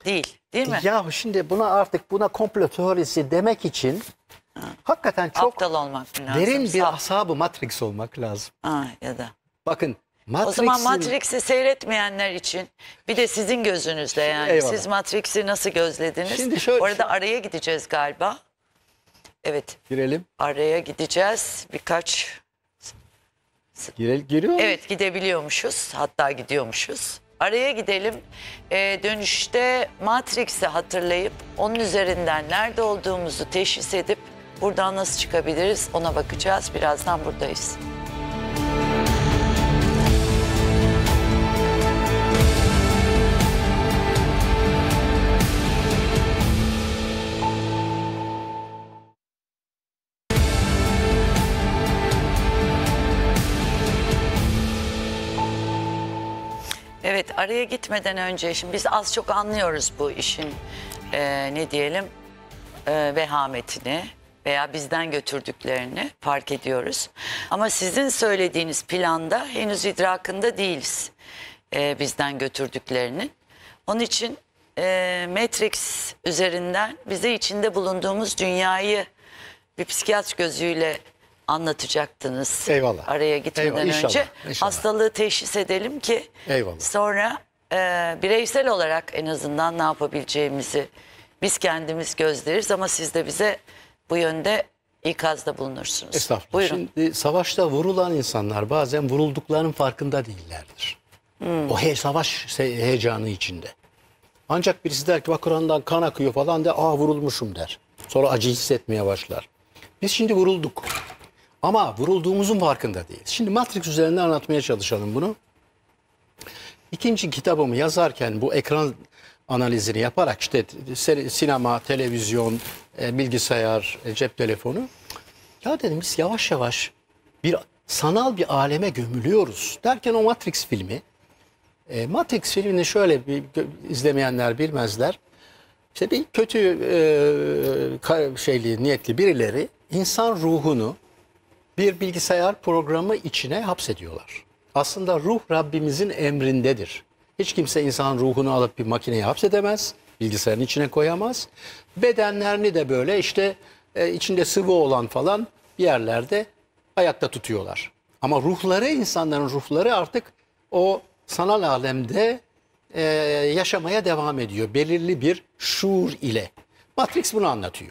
değil, değil mi? Ya şimdi buna artık komplo teorisi demek için... Hakikaten çok aptal olmak lazım. Derin bir ashabı Matrix olmak lazım. Aa, ya da. Bakın Matrix'in... O zaman Matrix'i seyretmeyenler için bir de sizin gözünüzle yani eyvallah, siz Matrix'i nasıl gözlediniz? Şimdi şöyle, orada araya gideceğiz galiba. Evet. Girelim. Araya gideceğiz birkaç. Giriyor muyuz? Evet gidebiliyormuşuz hatta gidiyormuşuz. Araya gidelim. Dönüşte Matrix'i hatırlayıp onun üzerinden nerede olduğumuzu teşhis edip buradan nasıl çıkabiliriz ona bakacağız. Birazdan buradayız. Evet araya gitmeden önce şimdi biz az çok anlıyoruz bu işin ne diyelim vehametini veya bizden götürdüklerini fark ediyoruz. Ama sizin söylediğiniz planda henüz idrakında değiliz bizden götürdüklerinin. Onun için Matrix üzerinden bize içinde bulunduğumuz dünyayı bir psikiyatr gözüyle anlatacaktınız. Eyvallah. Araya gitmeden eyvallah, inşallah, önce inşallah, hastalığı teşhis edelim ki eyvallah, sonra bireysel olarak en azından ne yapabileceğimizi biz kendimiz gözleriz ama siz de bize bu yönde ikazda bulunursunuz. Estağfurullah. Buyurun. Şimdi savaşta vurulan insanlar bazen vurulduklarının farkında değillerdir. Hmm. O savaş heyecanı içinde. Ancak birisi der ki bak Kur'an'dan kan akıyor falan der, aa vurulmuşum der. Sonra acı hissetmeye başlar. Biz şimdi vurulduk. Ama vurulduğumuzun farkında değil. Şimdi Matrix üzerinde anlatmaya çalışalım bunu. İkinci kitabımı yazarken bu ekran analizini yaparak işte sinema, televizyon, bilgisayar, cep telefonu. Ya dedim biz yavaş yavaş bir sanal bir aleme gömülüyoruz. Derken o Matrix filmi. Matrix filmini şöyle bir izlemeyenler bilmezler. İşte bir kötü niyetli birileri insan ruhunu bir bilgisayar programı içine hapsediyorlar. Aslında ruh Rabbimizin emrindedir. Hiç kimse insan ruhunu alıp bir makineye hapsedemez, bilgisayarın içine koyamaz. Bedenlerini de böyle işte içinde sıvı olan falan yerlerde ayakta tutuyorlar. Ama ruhları, insanların ruhları artık o sanal alemde yaşamaya devam ediyor. Belirli bir şuur ile. Matrix bunu anlatıyor.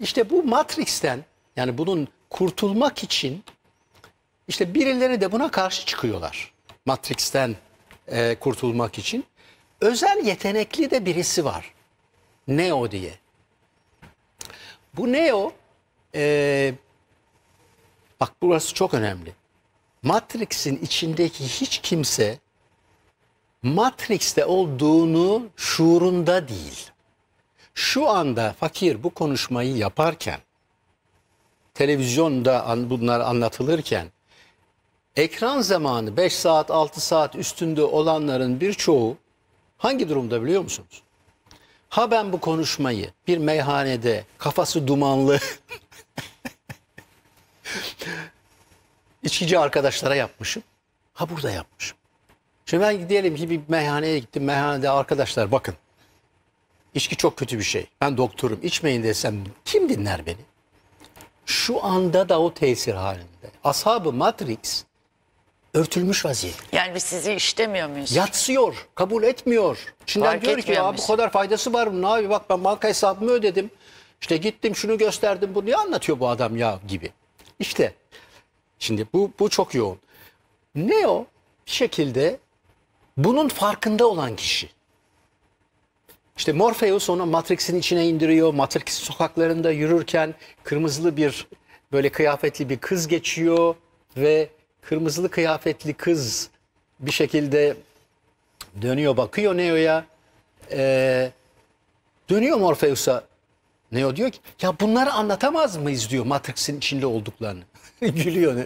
İşte bu Matrix'ten, yani bunun kurtulmak için işte birileri de buna karşı çıkıyorlar. Matrix'ten kurtulmak için. Özel yetenekli de birisi var. Neo diye. Bu Neo, bak burası çok önemli. Matrix'in içindeki hiç kimse Matrix'te olduğunu şuurunda değil. Şu anda fakir bu konuşmayı yaparken, televizyonda bunlar anlatılırken, ekran zamanı 5 saat 6 saat üstünde olanların birçoğu hangi durumda biliyor musunuz? Ha ben bu konuşmayı bir meyhanede kafası dumanlı içkici arkadaşlara yapmışım. Ha burada yapmışım. Şimdi ben diyelim ki bir meyhaneye gittim. Meyhanede arkadaşlar bakın içki çok kötü bir şey. Ben doktorum, içmeyin desem kim dinler beni? Şu anda da o tesir halinde. Ashab-ı Matrix örtülmüş vaziyette. Yani biz sizi işlemiyor muyuz? Yatsıyor, kabul etmiyor. İçinden diyor ki ya bu kadar faydası var bunun abi, bak ben banka hesabımı ödedim. İşte gittim şunu gösterdim, bunu niye anlatıyor bu adam ya gibi. İşte şimdi bu çok yoğun. Neo bir şekilde bunun farkında olan kişi. İşte Morpheus onu Matrix'in içine indiriyor. Matrix sokaklarında yürürken kırmızılı bir böyle kıyafetli bir kız geçiyor ve kırmızılı kıyafetli kız bir şekilde dönüyor, bakıyor Neo'ya. Dönüyor Morpheus'a. Neo diyor ki ya bunları anlatamaz mıyız diyor Matrix'in içinde olduklarını. Gülüyor.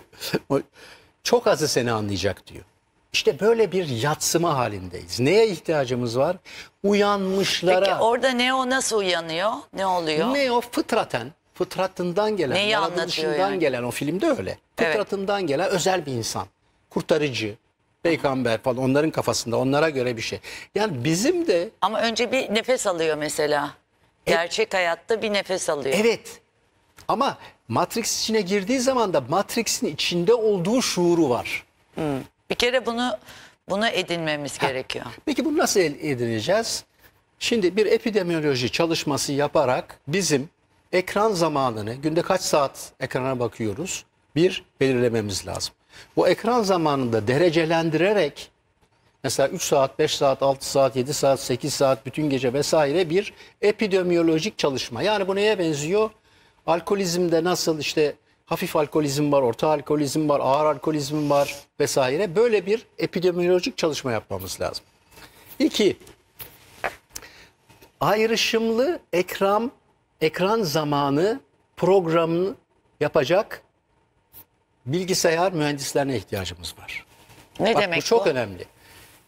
Çok azı seni anlayacak diyor. İşte böyle bir yatsıma halindeyiz. Neye ihtiyacımız var? Uyanmışlara. Peki orada Neo nasıl uyanıyor? Ne oluyor? Neo fıtratından gelen, gelen o filmde öyle. Fıtratından gelen özel bir insan. Kurtarıcı, peygamber falan, onların kafasında onlara göre bir şey. Yani bizim de... Ama önce bir nefes alıyor mesela. Gerçek hayatta bir nefes alıyor. Evet. Ama Matrix içine girdiği zaman da Matrix'in içinde olduğu şuuru var. Hmm. Bir kere bunu edinmemiz gerekiyor. Peki bunu nasıl edineceğiz? Şimdi bir epidemioloji çalışması yaparak bizim ekran zamanını, günde kaç saat ekrana bakıyoruz, bir belirlememiz lazım. Bu ekran zamanını da derecelendirerek mesela 3 saat, 5 saat, 6 saat, 7 saat, 8 saat, bütün gece vesaire bir epidemiolojik çalışma. Yani bu neye benziyor? Alkolizmde nasıl işte hafif alkolizm var, orta alkolizm var, ağır alkolizm var vesaire. Böyle bir epidemiolojik çalışma yapmamız lazım. 2. Ayrışımlı ekran zamanı programını yapacak bilgisayar mühendislerine ihtiyacımız var. Ne bak, demek bu? Çok önemli.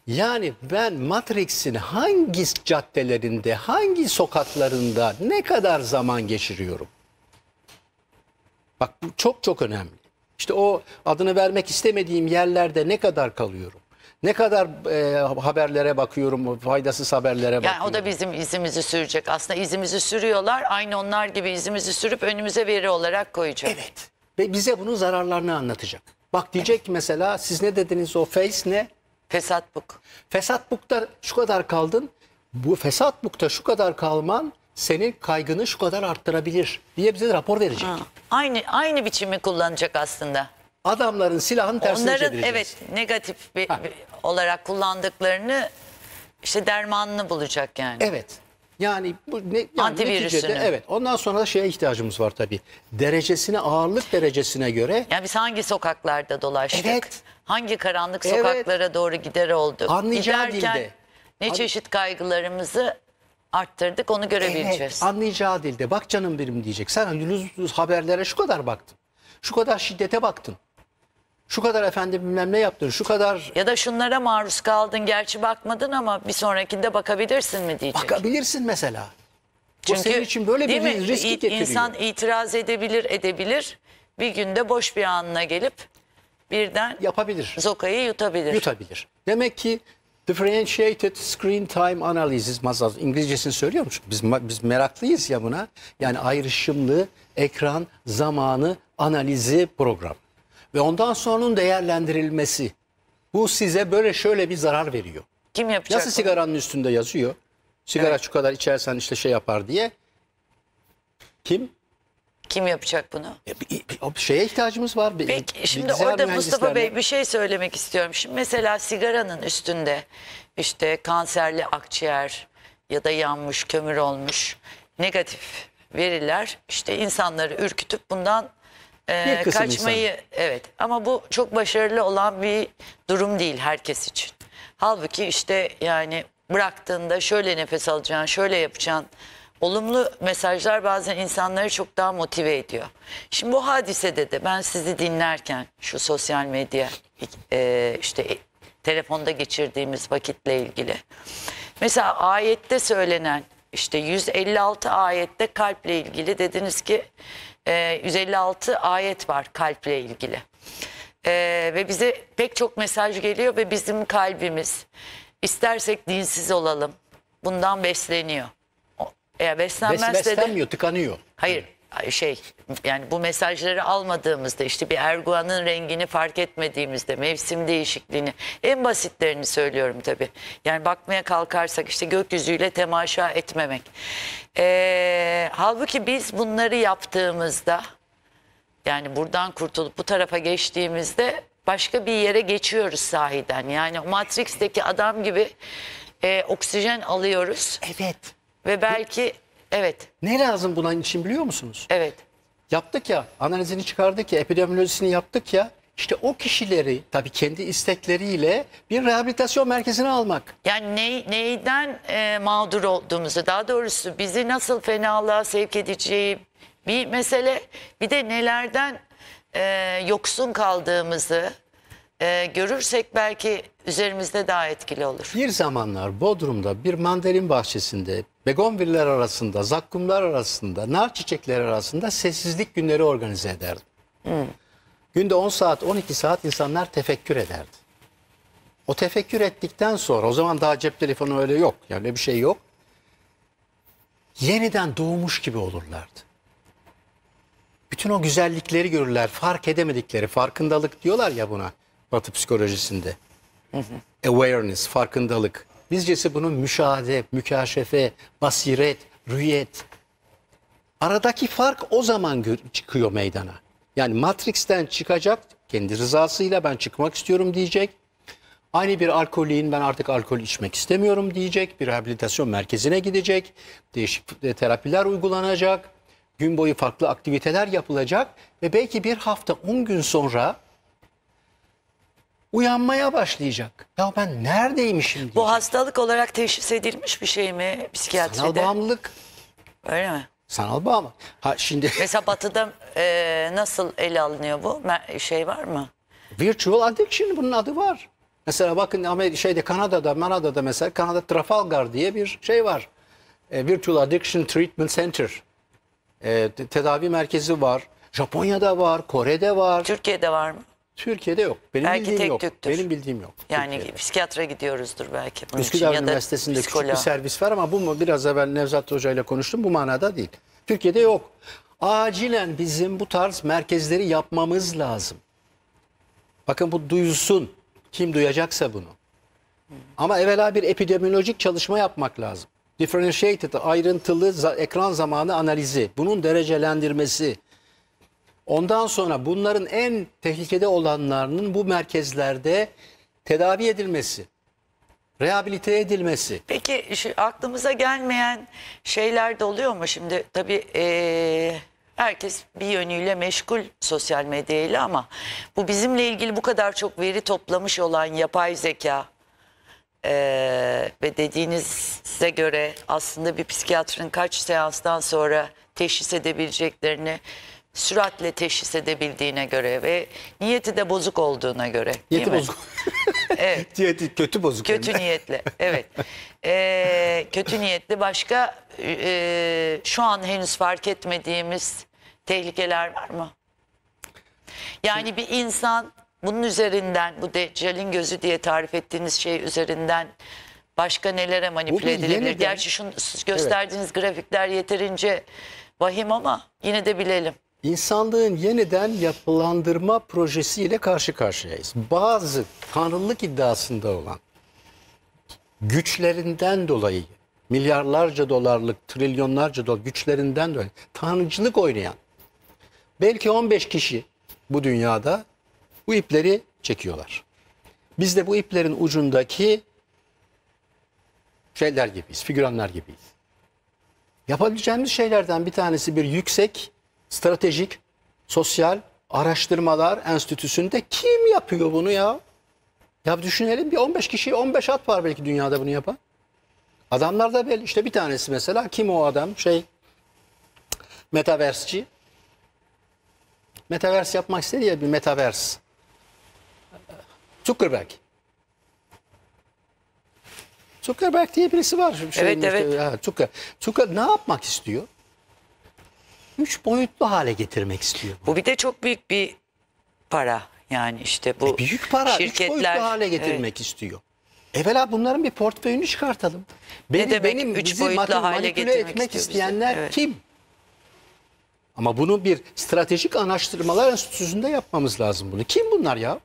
Yani ben Matrix'in hangi caddelerinde, hangi sokaklarında ne kadar zaman geçiriyorum? Bak bu çok çok önemli. İşte o adını vermek istemediğim yerlerde ne kadar kalıyorum? Ne kadar haberlere bakıyorum, faydasız haberlere bakıyorum. Yani o da bizim izimizi sürecek. Aslında izimizi sürüyorlar. Aynı onlar gibi izimizi sürüp önümüze veri olarak koyacak. Evet. Ve bize bunun zararlarını anlatacak. Bak diyecek ki mesela siz ne dediniz, o face ne? Fesatbook. Fesatbook'ta şu kadar kaldın. Bu Fesatbook'ta şu kadar kalman senin kaygını şu kadar arttırabilir diye bize rapor verecek. Ha. Aynı biçimi kullanacak aslında. Adamların silahını tersine çevireceğiz. Onların negatif olarak kullandıklarını işte dermanını bulacak yani. Evet. Yani bu antivirüsünü. Ondan sonra da şeye ihtiyacımız var tabii. Derecesine, ağırlık derecesine göre. Yani biz hangi sokaklarda dolaştık? Evet. Hangi karanlık sokaklara doğru gider olduk? Anlayacağı dilde. Ne çeşit kaygılarımızı arttırdık, onu görebileceğiz. Evet, anlayacağı dilde. Bak canım benim diyecek. Sen lüzumsuz haberlere şu kadar baktın. Şu kadar şiddete baktın. Şu kadar efendim bilmem ne yaptın. Şu kadar... Ya da şunlara maruz kaldın. Gerçi bakmadın ama bir sonrakinde bakabilirsin mi diyecek. Bakabilirsin mesela. Çünkü, o senin için böyle bir riski getiriyor. İnsan itiraz edebilir. Bir günde boş bir anına gelip birden yapabilir. Zokayı yutabilir. Yutabilir. Demek ki differentiated screen time analysis, İngilizcesini söylüyor musun? Biz meraklıyız ya buna. Yani ayrışımlı ekran zamanı analizi program. Ve ondan sonranın değerlendirilmesi. Bu size böyle şöyle bir zarar veriyor. Kim yapacak? Nasıl sigaranın üstünde yazıyor? Sigara evet. Şu kadar içersen işte şey yapar diye. Kim yapacak bunu? Şeye ihtiyacımız var. Peki, şimdi orada Mustafa Bey bir şey söylemek istiyorum. Şimdi mesela sigaranın üstünde işte kanserli akciğer ya da yanmış, kömür olmuş negatif veriler işte insanları ürkütüp bundan kaçmayı insan. Evet, ama bu çok başarılı olan bir durum değil herkes için. Halbuki işte yani bıraktığında şöyle nefes alacaksın, şöyle yapacaksın. Olumlu mesajlar bazen insanları çok daha motive ediyor. Şimdi bu hadisede de ben sizi dinlerken şu sosyal medya işte telefonda geçirdiğimiz vakitle ilgili. Mesela ayette söylenen işte 156 ayette kalple ilgili dediniz ki 156 ayet var kalple ilgili. Ve bize pek çok mesaj geliyor ve bizim kalbimiz istersek dinsiz olalım bundan besleniyor. Eğer beslenmezse de tıkanıyor. Hayır şey yani bu mesajları almadığımızda işte bir erguvanın rengini fark etmediğimizde mevsim değişikliğini en basitlerini söylüyorum tabii. Yani bakmaya kalkarsak işte gökyüzüyle temaşa etmemek. Halbuki biz bunları yaptığımızda yani buradan kurtulup bu tarafa geçtiğimizde başka bir yere geçiyoruz sahiden. Yani Matrix'teki adam gibi oksijen alıyoruz. Evet. Ve belki evet. Ne lazım bunun için biliyor musunuz? Evet. Yaptık ya, analizini çıkardık ya, epidemiolojisini yaptık ya. İşte o kişileri tabii kendi istekleriyle bir rehabilitasyon merkezine almak. Yani neyden mağdur olduğumuzu, daha doğrusu bizi nasıl fenalığa sevk edeceği bir mesele. Bir de nelerden yoksun kaldığımızı görürsek belki üzerimizde daha etkili olur. Bir zamanlar Bodrum'da bir mandalin bahçesinde begonviller arasında, zakkumlar arasında, nar çiçekleri arasında sessizlik günleri organize ederdim. Günde 10 saat, 12 saat insanlar tefekkür ederdi. O tefekkür ettikten sonra, o zaman daha cep telefonu öyle yok, yani bir şey yok. Yeniden doğmuş gibi olurlardı. Bütün o güzellikleri görürler, fark edemedikleri, farkındalık diyorlar ya buna Batı psikolojisinde. Awareness, farkındalık. Bizcesi bunun müşahede, mükaşefe, basiret, rüyet. Aradaki fark o zaman çıkıyor meydana. Yani Matrix'ten çıkacak, kendi rızasıyla ben çıkmak istiyorum diyecek. Aynı bir alkolün ben artık alkol içmek istemiyorum diyecek. Bir rehabilitasyon merkezine gidecek. Değişik terapiler uygulanacak. Gün boyu farklı aktiviteler yapılacak. Ve belki bir hafta 10 gün sonra uyanmaya başlayacak. Ya ben neredeymişim diyecek. Bu hastalık olarak teşhis edilmiş bir şey mi psikiyatride? Sanal bağımlılık. Öyle mi? Sanal bağımlılık. Ha şimdi mesela Batı'da nasıl ele alınıyor bu? Şey var mı? Virtual addiction bunun adı var. Mesela bakın Kanada'da mesela Kanada Trafalgar diye bir şey var. Virtual Addiction Treatment Center. Tedavi merkezi var. Japonya'da var, Kore'de var. Türkiye'de var mı? Türkiye'de yok. Benim bildiğim yok. Yani Türkiye'de. Psikiyatra gidiyoruzdur belki. Üsküdar Üniversitesi'nde küçük bir servis var ama bu biraz evvel Nevzat Hoca ile konuştum. Bu manada değil. Türkiye'de yok. Acilen bizim bu tarz merkezleri yapmamız lazım. Bakın bu duyulsun. Kim duyacaksa bunu. Ama evvela bir epidemiolojik çalışma yapmak lazım. Differentiated, ayrıntılı ekran zamanı analizi. Bunun derecelendirmesi. Ondan sonra bunların en tehlikede olanlarının bu merkezlerde tedavi edilmesi, rehabilite edilmesi. Peki şu aklımıza gelmeyen şeyler de oluyor mu? Şimdi tabii herkes bir yönüyle meşgul sosyal medyayla ama bu bizimle ilgili bu kadar çok veri toplamış olan yapay zeka, ve dediğinize göre aslında bir psikiyatrın kaç seanstan sonra teşhis edebileceklerini süratle teşhis edebildiğine göre ve niyeti de bozuk olduğuna göre. Niyeti bozuk. Evet. Niyeti kötü bozuk. Kötü yani. Niyetli. Evet. Kötü niyetli başka şu an henüz fark etmediğimiz tehlikeler var mı? Yani bir insan bunun üzerinden, bu Deccal'in gözü diye tarif ettiğiniz şey üzerinden başka nelere manipüle edilebilir? Gerçi şunu gösterdiğiniz grafikler yeterince vahim ama yine de bilelim. İnsanlığın yeniden yapılandırma projesiyle karşı karşıyayız. Bazı tanrılık iddiasında olan güçlerinden dolayı, milyarlarca dolarlık, trilyonlarca dolar güçlerinden dolayı tanrıcılık oynayan belki 15 kişi bu dünyada bu ipleri çekiyorlar. Biz de bu iplerin ucundaki şeyler gibiyiz, figüranlar gibiyiz. Yapabileceğimiz şeylerden bir tanesi bir yüksek, stratejik, sosyal araştırmalar enstitüsünde kim yapıyor bunu ya? Ya düşünelim, bir 15 kişi, 15 at var belki dünyada bunu yapan. Adamlar da belli, işte bir tanesi mesela kim o adam? Metaverse'ci. Metaverse yapmak istedi ya, bir metaverse. Zuckerberg. Zuckerberg diye birisi var. Zuckerberg ne yapmak istiyor? 3 boyutlu hale getirmek istiyor. Bu bir de çok büyük bir para. Yani işte bu büyük para, şirketler 3 boyutlu hale getirmek istiyor. Evvela bunların bir portföyünü çıkartalım. Benim 3 boyutlu hale getirmek isteyenler kim? Ama bunu bir stratejik araştırmalar enstitüsünde yapmamız lazım bunu. Kim bunlar ya?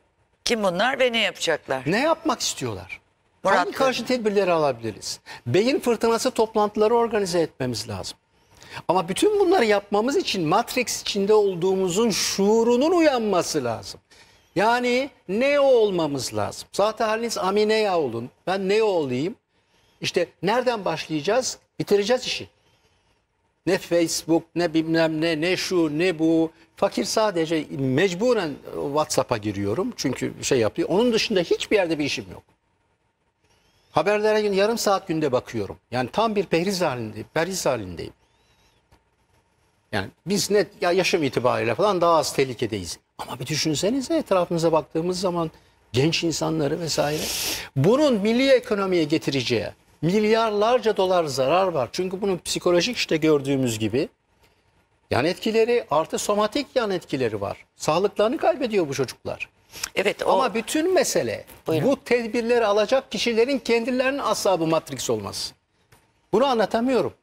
Kim bunlar ve ne yapacaklar? Ne yapmak istiyorlar? Hangi karşı tedbirleri alabiliriz? Beyin fırtınası toplantıları organize etmemiz lazım. Ama bütün bunları yapmamız için Matrix içinde olduğumuzun şuurunun uyanması lazım. Yani Neo olmamız lazım. Zaten haliniz Amineya olun. Ben Neo olayım. İşte nereden başlayacağız? Bitireceğiz işi. Ne Facebook, ne bilmem ne, ne şu, ne bu. Fakir sadece mecburen WhatsApp'a giriyorum. Çünkü yapıyor. Onun dışında hiçbir yerde bir işim yok. Haberlere yarım saat günde bakıyorum. Yani tam bir perhiz halindeyim. Yani biz net ya yaşım itibariyle falan daha az tehlikedeyiz. Ama bir düşünsenize, etrafımıza baktığımız zaman genç insanları vesaire. Bunun milli ekonomiye getireceği milyarlarca dolar zarar var. Çünkü bunun psikolojik gördüğümüz gibi yan etkileri artı somatik yan etkileri var. Sağlıklarını kaybediyor bu çocuklar. Evet. Ama bütün mesele bu tedbirleri alacak kişilerin kendilerinin asabı Matrix olması. Bunu anlatamıyorum.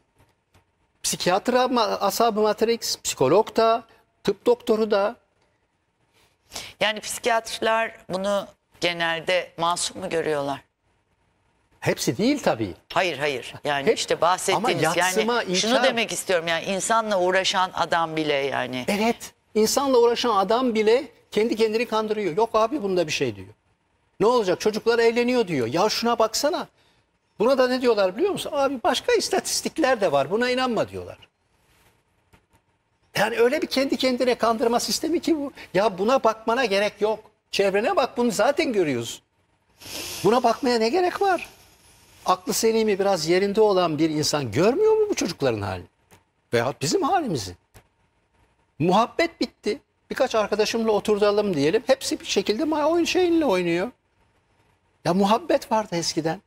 Psikiyatr asabı Matrix, psikolog da, tıp doktoru da. Yani psikiyatrlar bunu genelde masum mu görüyorlar? Hepsi değil tabii. Hayır hayır. Yani işte bahsettiğiniz şunu demek istiyorum, yani insanla uğraşan adam bile yani. Evet, insanla uğraşan adam bile kendi kendini kandırıyor. Yok abi bunda bir şey diyor. Ne olacak, çocuklar eğleniyor diyor. Ya şuna baksana. Buna da ne diyorlar biliyor musun? Abi başka istatistikler de var, buna inanma diyorlar. Yani öyle bir kendi kendine kandırma sistemi ki bu. Ya buna bakmana gerek yok. Çevrene bak, bunu zaten görüyoruz. Buna bakmaya ne gerek var? Aklı selimi biraz yerinde olan bir insan görmüyor mu bu çocukların halini? Veyahut bizim halimizi. Muhabbet bitti. Birkaç arkadaşımla oturalım diyelim. Hepsi bir şekilde oyun şeyinle oynuyor. Ya muhabbet vardı eskiden.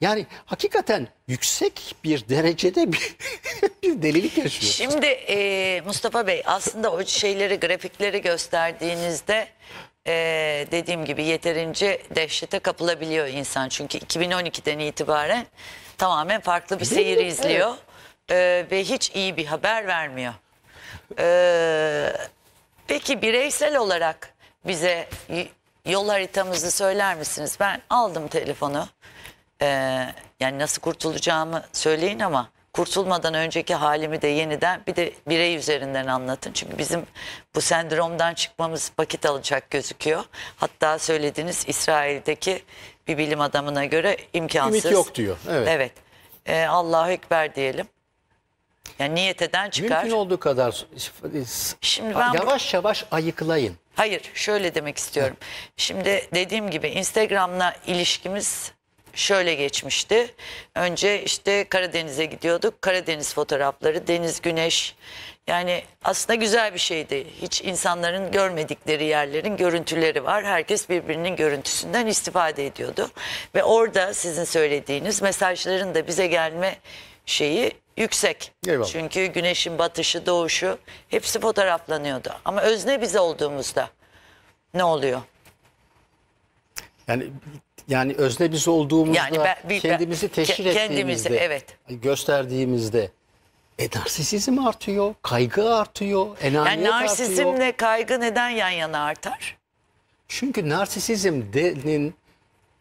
Yani hakikaten yüksek bir derecede bir delilik yaşıyor. Şimdi Mustafa Bey, aslında o grafikleri gösterdiğinizde dediğim gibi yeterince dehşete kapılabiliyor insan. Çünkü 2012'den itibaren tamamen farklı bir seyir izliyor. Ve hiç iyi bir haber vermiyor. Peki bireysel olarak bize yol haritamızı söyler misiniz? Ben aldım telefonu. Yani nasıl kurtulacağımı söyleyin ama kurtulmadan önceki halimi de yeniden bir de birey üzerinden anlatın. Çünkü bizim bu sendromdan çıkmamız vakit alacak gözüküyor. Hatta söylediğiniz İsrail'deki bir bilim adamına göre imkansız. Ümit yok diyor. Evet. Allahu Ekber diyelim. Yani niyet eden çıkar. Mümkün olduğu kadar şimdi ben yavaş yavaş ayıklayın. Hayır, şöyle demek istiyorum. Şimdi dediğim gibi Instagram'la ilişkimiz şöyle geçmişti. Önce işte Karadeniz'e gidiyorduk. Karadeniz fotoğrafları, deniz, güneş. Yani aslında güzel bir şeydi. Hiç insanların görmedikleri yerlerin görüntüleri var. Herkes birbirinin görüntüsünden istifade ediyordu. Ve orada sizin söylediğiniz mesajların da bize gelme şeyi yüksek. Eyvallah. Çünkü güneşin batışı, doğuşu hepsi fotoğraflanıyordu. Ama özne biz olduğumuzda ne oluyor? Yani özne biz olduğumuzda yani kendimizi teşhir ettiğimizde, evet, gösterdiğimizde narsisizm artıyor, kaygı artıyor, enaniyet artıyor. Yani narsizmle kaygı neden yan yana artar? Çünkü narsisizmin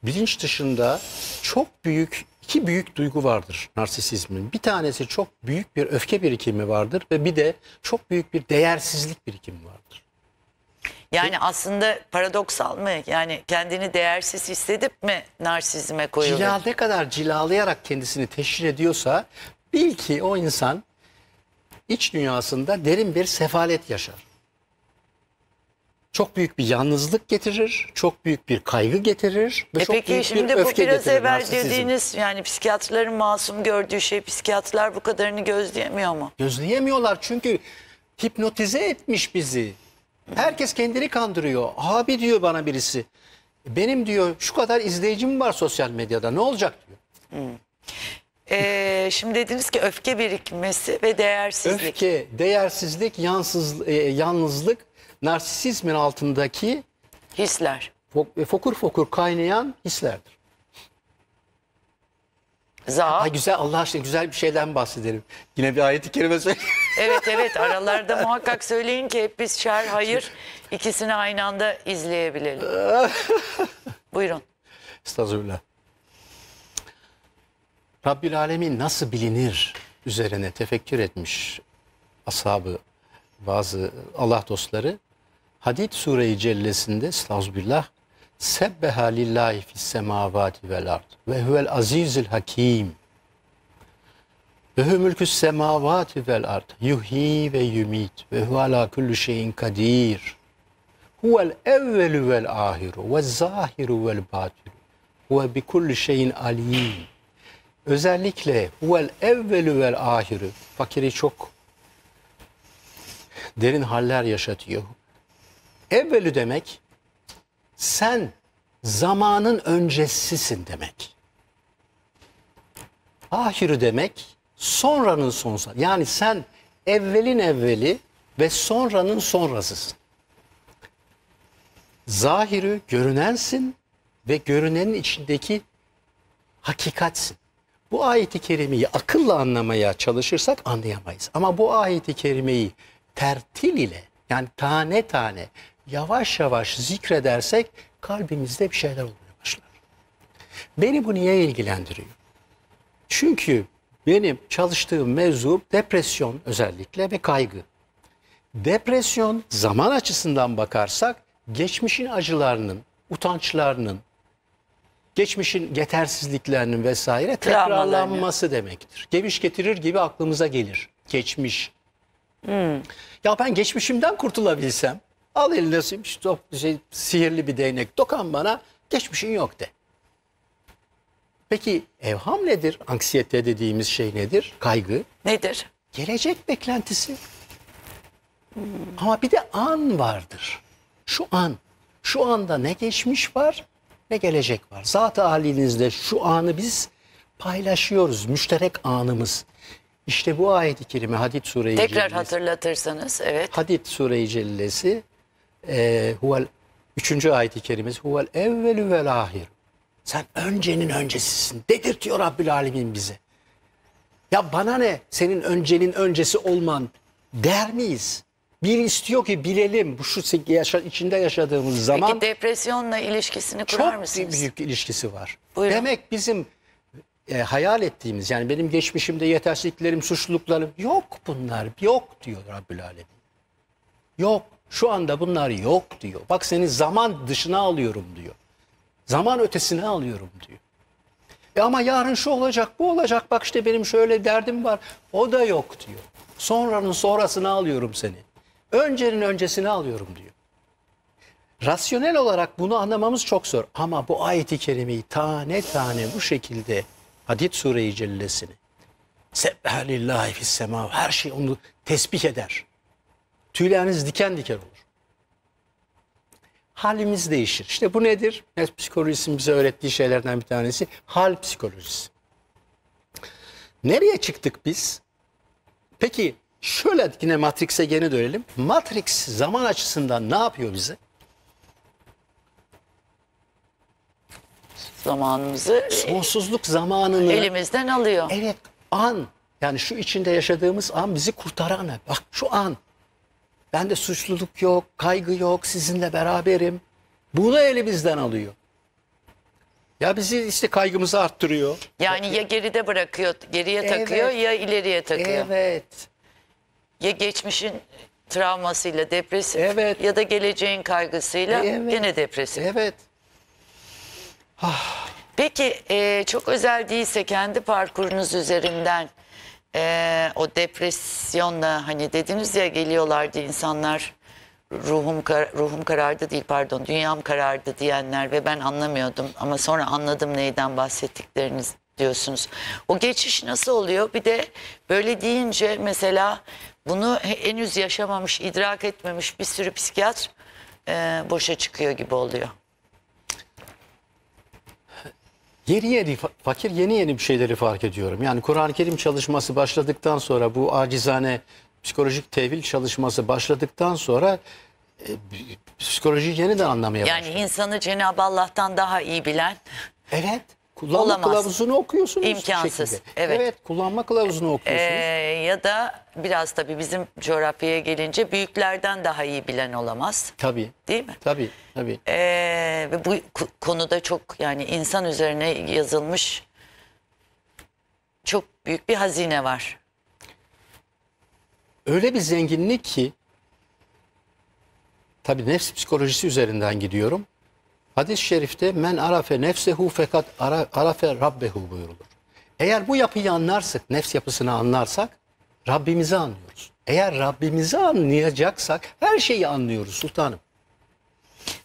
bilinç dışında çok büyük, iki büyük duygu vardır narsisizmin. Bir tanesi çok büyük bir öfke birikimi vardır ve bir de çok büyük bir değersizlik birikimi vardır. Yani aslında paradoksal mı? Yani kendini değersiz hissedip mi narsizme koyulur? Cilal ne kadar cilalayarak kendisini teşhir ediyorsa bil ki o insan iç dünyasında derin bir sefalet yaşar. Çok büyük bir yalnızlık getirir, çok büyük bir kaygı getirir ve çok büyük bir öfke getirir. Peki şimdi bu biraz evvel dediğiniz, yani psikiyatrların masum gördüğü şey, psikiyatrlar bu kadarını gözleyemiyor mu? Gözleyemiyorlar çünkü hipnotize etmiş bizi. Herkes kendini kandırıyor. Abi diyor bana birisi, benim diyor şu kadar izleyicim var sosyal medyada, ne olacak diyor. Hmm. Şimdi dediniz ki öfke birikmesi ve değersizlik. Öfke, değersizlik, yalnızlık, narsisizmin altındaki hisler. Fokur fokur kaynayan hislerdir. Ha, güzel, Allah aşkına güzel bir şeyden bahsedelim. Yine bir ayet-i kerime söyleyeyim. Evet evet, aralarda muhakkak söyleyin ki hep biz şer, hayır ikisini aynı anda izleyebilelim. Buyurun. Estağfurullah. Rabbül Alemin nasıl bilinir üzerine tefekkür etmiş ashabı, bazı Allah dostları. Hadid Sure-i Cellesinde estağfurullah, Sebbeha lillahi fissemavati vel ard ve huvel azizül hakim ve hu mülküs semavati vel ard yuhyi ve yumit ve hu ala kulli şeyin kadir huvel evvelü vel ahiru ve zahiru vel batiru huve bi kulli şeyin alim. Özellikle huvel evvelü vel ahiru fakiri çok derin haller yaşatıyor. Evvelü demek sen zamanın öncesisin demek. Ahirü demek sonranın sonrası. Yani sen evvelin evveli ve sonranın sonrasısın. Zahirü görünensin ve görünenin içindeki hakikatsin. Bu ayeti kerimeyi akılla anlamaya çalışırsak anlayamayız. Ama bu ayeti kerimeyi tertil ile, yani tane tane, yavaş yavaş zikredersek kalbimizde bir şeyler olmaya başlar. Beni bu niye ilgilendiriyor? Çünkü benim çalıştığım mevzu depresyon özellikle ve kaygı. Depresyon zaman açısından bakarsak geçmişin acılarının, utançlarının, geçmişin yetersizliklerinin vesaire tekrarlanması demektir. Geviş getirir gibi aklımıza gelir geçmiş. Hmm. Ya ben geçmişimden kurtulabilsem, al eline sihirli bir değnek dokan bana, geçmişin yok de. Peki evham nedir? Anksiyete dediğimiz şey nedir? Kaygı. Nedir? Gelecek beklentisi. Hmm. Ama bir de an vardır. Şu an. Şu anda ne geçmiş var ne gelecek var. Zat-ı halinizle şu anı biz paylaşıyoruz. Müşterek anımız. İşte bu ayet-i kerime Hadid Sure-i Cellesi. Tekrar hatırlatırsanız, evet. Hadid Sure-i Cellesi 3. ayet-i kerimesi huvel evvelü vel ahir. Sen öncenin öncesisin dedirtiyor Rabbül Alemin bize. Ya bana ne senin öncenin öncesi olman der miyiz? Bir istiyor ki bilelim bu şu içinde yaşadığımız zaman. Peki depresyonla ilişkisini kurar mısınız? Çok büyük ilişkisi var. Buyurun. Demek bizim hayal ettiğimiz, yani benim geçmişimde yetersizliklerim, suçluluklarım yok, bunlar yok diyor Rabbül Alemin. Yok. Şu anda bunlar yok diyor. Bak seni zaman dışına alıyorum diyor. Zaman ötesine alıyorum diyor. Ama yarın şu olacak, bu olacak, bak işte benim şöyle derdim var. O da yok diyor. Sonranın sonrasını alıyorum seni. Öncenin öncesini alıyorum diyor. Rasyonel olarak bunu anlamamız çok zor. Ama bu ayet-i kerimeyi tane tane bu şekilde, Hadid Sure-i Cellesini, Sebbâhe lillâhi fissemâv, her şey onu tesbih eder. Tüyleriniz diken diken olur. Halimiz değişir. İşte bu nedir? Psikolojisinin bize öğrettiği şeylerden bir tanesi hal psikolojisi. Nereye çıktık biz? Peki şöyle yine Matrix'e geri dönelim. Matrix zaman açısından ne yapıyor bize? Zamanımızı sonsuzluk zamanını elimizden alıyor. Evet, an, yani şu içinde yaşadığımız an bizi kurtaran, bak şu an. Ben de suçluluk yok, kaygı yok, sizinle beraberim. Bunu elimizden alıyor. Ya bizi işte kaygımızı arttırıyor. Yani ya geride bırakıyor, geriye takıyor, ya ileriye takıyor. Evet. Ya geçmişin travmasıyla depresif, ya da geleceğin kaygısıyla gene depresif. Evet. Ah. Peki çok özel değilse kendi parkurunuz üzerinden o depresyonla, hani dediniz ya, geliyorlardı insanlar, ruhum karardı değil, pardon, dünyam karardı diyenler ve ben anlamıyordum ama sonra anladım neyden bahsettikleriniz diyorsunuz. O geçiş nasıl oluyor? Bir de böyle deyince mesela bunu henüz yaşamamış, idrak etmemiş bir sürü psikiyatr boşa çıkıyor gibi oluyor. Yeni yeni bir şeyleri fark ediyorum. Yani Kur'an-ı Kerim çalışması başladıktan sonra, bu acizane psikolojik tevil çalışması başladıktan sonra psikolojiyi yeniden anlamaya başladım. Yani insanı Cenab-ı Allah'tan daha iyi bilen kullanma kılavuzunu okuyorsunuz. İmkansız. Evet, kullanma kılavuzunu okuyorsunuz. Ya da biraz tabii bizim coğrafyaya gelince büyüklerden daha iyi bilen olamaz. Tabii. Değil mi? Tabii. Tabii. Ve bu konuda çok, yani insan üzerine yazılmış çok büyük bir hazine var. Öyle bir zenginlik ki, tabii nefs psikolojisi üzerinden gidiyorum. Hadis-i şerifte men arafe nefsehu fekat arafe rabbehu buyurulur. Eğer bu yapıyı anlarsak, nefs yapısını anlarsak Rabbimizi anlıyoruz. Eğer Rabbimizi anlayacaksak her şeyi anlıyoruz sultanım.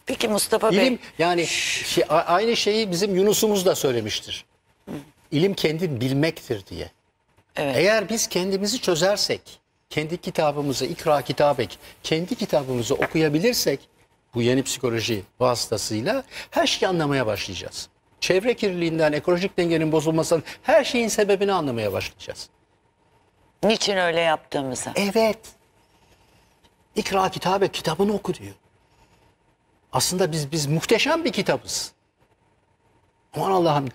Peki Mustafa Bey. Yani aynı şeyi bizim Yunus'umuz da söylemiştir. İlim kendin bilmektir diye. Evet. Eğer biz kendimizi çözersek, kendi kitabımızı ikra kitabek, kendi kitabımızı okuyabilirsek, bu yeni psikoloji vasıtasıyla her şeyi anlamaya başlayacağız. Çevre kirliliğinden, ekolojik dengenin bozulmasından, her şeyin sebebini anlamaya başlayacağız. Niçin öyle yaptığımızı. Evet. İkra kitabe, kitabını oku diyor. Aslında biz muhteşem bir kitabız. Aman Allah'ım,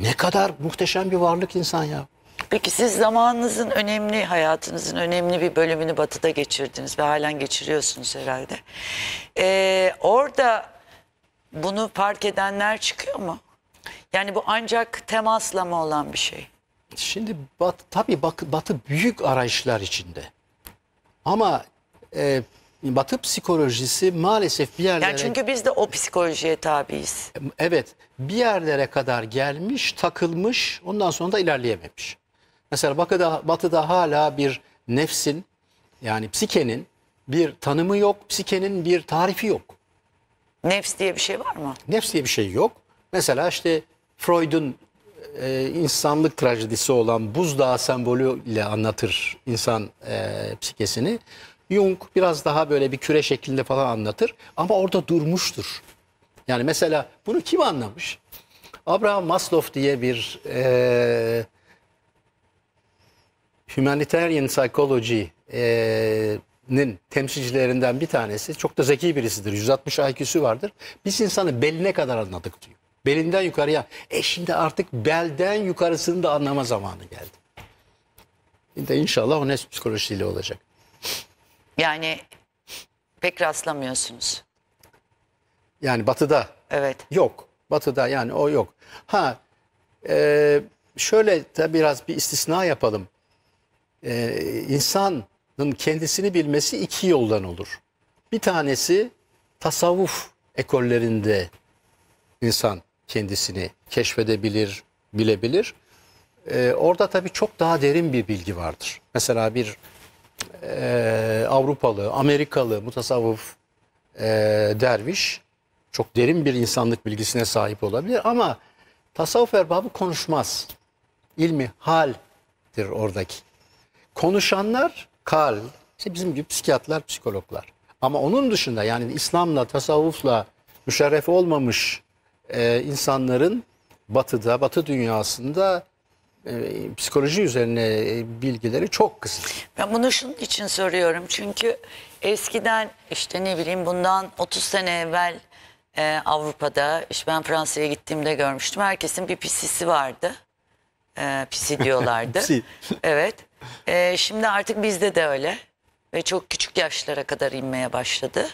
ne kadar muhteşem bir varlık insan ya. Peki siz zamanınızın önemli, hayatınızın önemli bir bölümünü Batı'da geçirdiniz ve halen geçiriyorsunuz herhalde. Orada bunu fark edenler çıkıyor mu? Yani bu ancak temasla mı olan bir şey? Şimdi Batı büyük arayışlar içinde. Ama Batı psikolojisi maalesef bir yerlere... Yani çünkü biz de o psikolojiye tabiiz. Evet, bir yerlere kadar gelmiş, takılmış, ondan sonra da ilerleyememiş. Mesela Batı'da hala bir nefsin, yani psikenin bir tanımı yok, psikenin bir tarifi yok. Nefs diye bir şey var mı? Nefs diye bir şey yok. Mesela işte Freud'un insanlık trajedisi olan buzdağı sembolüyle anlatır insan psikesini. Jung biraz daha böyle bir küre şeklinde falan anlatır ama orada durmuştur. Yani mesela bunu kim anlamış? Abraham Maslow diye bir... Humanitarian Psychology'nin temsilcilerinden bir tanesi, çok da zeki birisidir, 160 IQ'su vardır. Biz insanı beline kadar anladık diyor. Belinden yukarıya. Şimdi artık belden yukarısını da anlama zamanı geldi. Şimdi inşallah o nefs psikolojisiyle olacak. Yani pek rastlamıyorsunuz. Yani Batı'da. Evet. Yok. Batı'da yani o yok. Şöyle de biraz bir istisna yapalım. İnsanın kendisini bilmesi iki yoldan olur. Bir tanesi tasavvuf ekollerinde insan kendisini keşfedebilir, bilebilir. Orada tabii çok daha derin bir bilgi vardır. Mesela bir Avrupalı, Amerikalı mutasavvuf derviş çok derin bir insanlık bilgisine sahip olabilir ama tasavvuf erbabı konuşmaz. İlmi haldir oradaki. Konuşanlar kal, işte bizim gibi psikiyatrlar, psikologlar. Ama onun dışında yani İslam'la, tasavvufla müşerref olmamış insanların batıda, batı dünyasında psikoloji üzerine bilgileri çok kısıtlı. Ben bunu şunun için soruyorum. Çünkü eskiden işte ne bileyim bundan 30 sene evvel Avrupa'da işte ben Fransa'ya gittiğimde görmüştüm. Herkesin bir pisisi vardı. Pisi diyorlardı. Pisi. Evet. Şimdi artık bizde de öyle. Ve çok küçük yaşlara kadar inmeye başladı.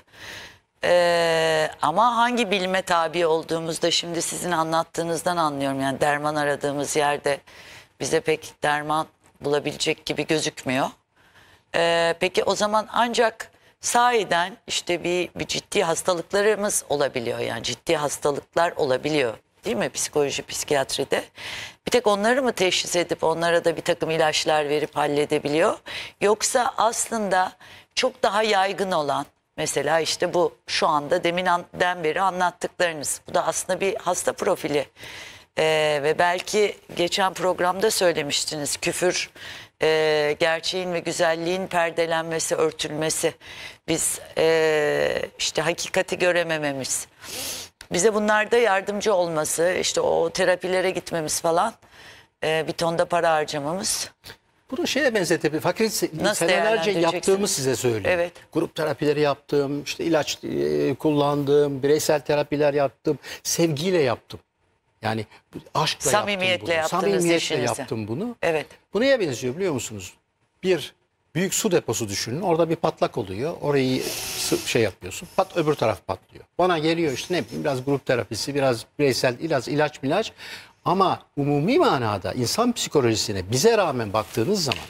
Ama hangi bilime tabi olduğumuzda şimdi sizin anlattığınızdan anlıyorum. Yani derman aradığımız yerde bize pek derman bulabilecek gibi gözükmüyor. Peki o zaman ancak sahiden işte bir ciddi hastalıklarımız olabiliyor. Yani ciddi hastalıklar olabiliyor. Değil mi? Psikoloji, psikiyatride. Bir tek onları mı teşhis edip onlara da bir takım ilaçlar verip halledebiliyor? Yoksa aslında çok daha yaygın olan mesela işte bu şu anda deminden beri anlattıklarınız. Bu da aslında bir hasta profili. Ve belki geçen programda söylemiştiniz küfür gerçeğin ve güzelliğin perdelenmesi, örtülmesi. Biz işte hakikati göremememiz. Bize bunlarda yardımcı olması, işte o terapilere gitmemiz falan, bir tonda para harcamamız. Bunu şeye benzetebilir. Fakir senelerce yaptığımı size söyleyeyim. Evet. Grup terapileri yaptım, işte ilaç kullandım, bireysel terapiler yaptım, sevgiyle yaptım. Yani aşkla samimiyetle yaptım bunu. Samimiyetle yaptım bunu. Evet. Bu neye benziyor biliyor musunuz? Bir büyük su deposu düşünün. Orada bir patlak oluyor. Orayı şey yapıyorsun. Öbür taraf patlıyor. Bana geliyor işte ne bileyim biraz grup terapisi, biraz bireysel ilaç. Ama umumi manada insan psikolojisine bize rağmen baktığınız zaman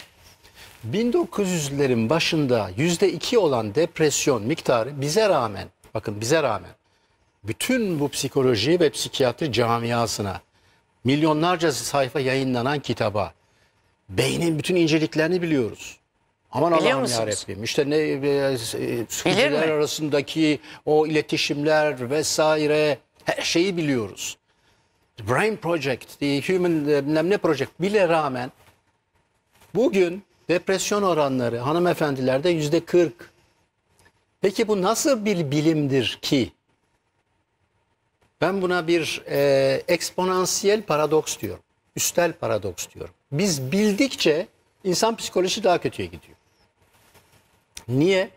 1900'lerin başında %2 olan depresyon miktarı bize rağmen, bakın bize rağmen bütün bu psikoloji ve psikiyatri camiasına, milyonlarca sayfa yayınlanan kitaba, beynin bütün inceliklerini biliyoruz. Aman Allah'ım yarabbim işte sürücüler arasındaki o iletişimler vesaire her şeyi biliyoruz. The Brain Project, The Human bilmem ne Project bile rağmen bugün depresyon oranları hanımefendilerde %40. Peki bu nasıl bir bilimdir ki? Ben buna bir eksponansiyel paradoks diyorum. Üstel paradoks diyorum. Biz bildikçe insan psikolojisi daha kötüye gidiyor. Niye?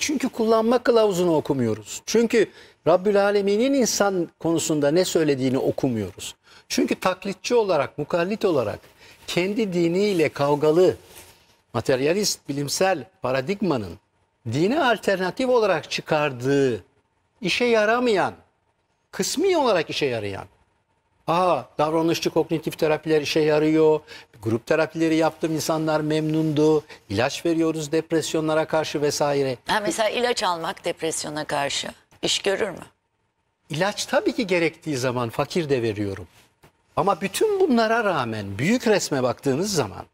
Çünkü kullanma kılavuzunu okumuyoruz. Çünkü Rabbül Alemin'in insan konusunda ne söylediğini okumuyoruz. Çünkü taklitçi olarak, mukallit olarak kendi diniyle kavgalı, materyalist, bilimsel paradigmanın dine alternatif olarak çıkardığı, işe yaramayan, kısmi olarak işe yarayan, davranışçı kognitif terapiler işe yarıyor, grup terapileri yaptım insanlar memnundu, ilaç veriyoruz depresyonlara karşı vesaire. Mesela ilaç almak depresyona karşı iş görür mü? İlaç tabii ki gerektiği zaman fakir de veriyorum. Ama bütün bunlara rağmen büyük resme baktığınız zaman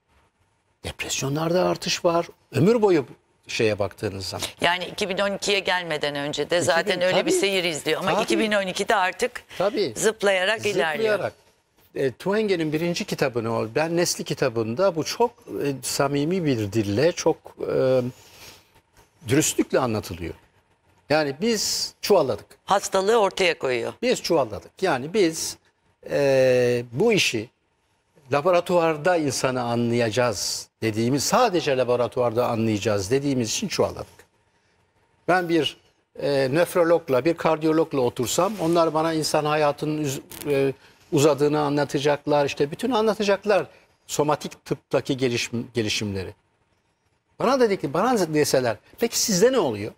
depresyonlarda artış var, ömür boyu şeye baktığınız zaman. Yani 2012'ye gelmeden önce de zaten öyle bir seyir izliyor ama 2012'de artık zıplayarak ilerliyor. Twenge'nin birinci kitabını, Ben Nesli kitabında bu çok samimi bir dille, çok dürüstlükle anlatılıyor. Yani biz çuvalladık. Hastalığı ortaya koyuyor. Biz çuvalladık. Yani biz bu işi laboratuvarda insanı anlayacağız dediğimiz, sadece laboratuvarda anlayacağız dediğimiz için çuvalladık. Ben bir nöfrologla, bir kardiyologla otursam onlar bana insan hayatının uzadığını anlatacaklar. İşte bütün anlatacaklar somatik tıptaki gelişimleri. Bana deseler peki sizde ne oluyor?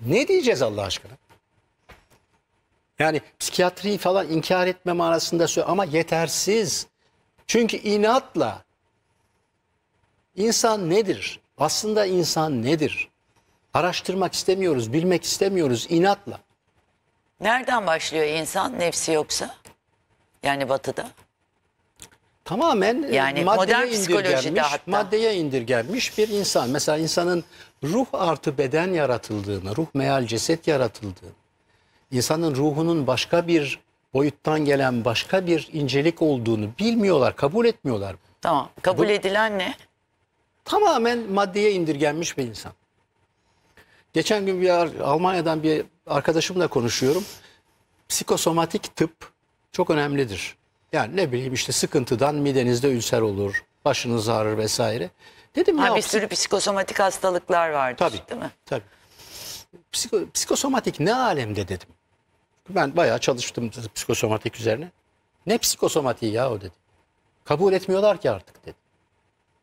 Ne diyeceğiz Allah aşkına? Yani psikiyatriyi falan inkar etme manasında söylüyor ama yetersiz. Çünkü inatla insan nedir? Aslında insan nedir? Araştırmak istemiyoruz, bilmek istemiyoruz inatla. Nereden başlıyor insan nefsi yoksa? Yani batıda. tamamen yani maddeye indirgenmiş bir insan. Mesela insanın ruh artı beden yaratıldığını, ruh meal ceset yaratıldığını, insanın ruhunun başka bir boyuttan gelen başka bir incelik olduğunu bilmiyorlar, kabul etmiyorlar. Tamam, kabul edilen ne? Tamamen maddeye indirgenmiş bir insan. Geçen gün bir Almanya'dan bir arkadaşımla konuşuyorum. Psikosomatik tıp çok önemlidir. Yani ne bileyim işte sıkıntıdan midenizde ülser olur, başınız ağrır vesaire. Dedim ya, bir sürü psikosomatik hastalıklar vardır, tabii, değil mi? Tabii. Psikosomatik ne alemde dedim. Ben bayağı çalıştım psikosomatik üzerine. Ne psikosomatiği ya o dedi. Kabul etmiyorlar ki artık dedi.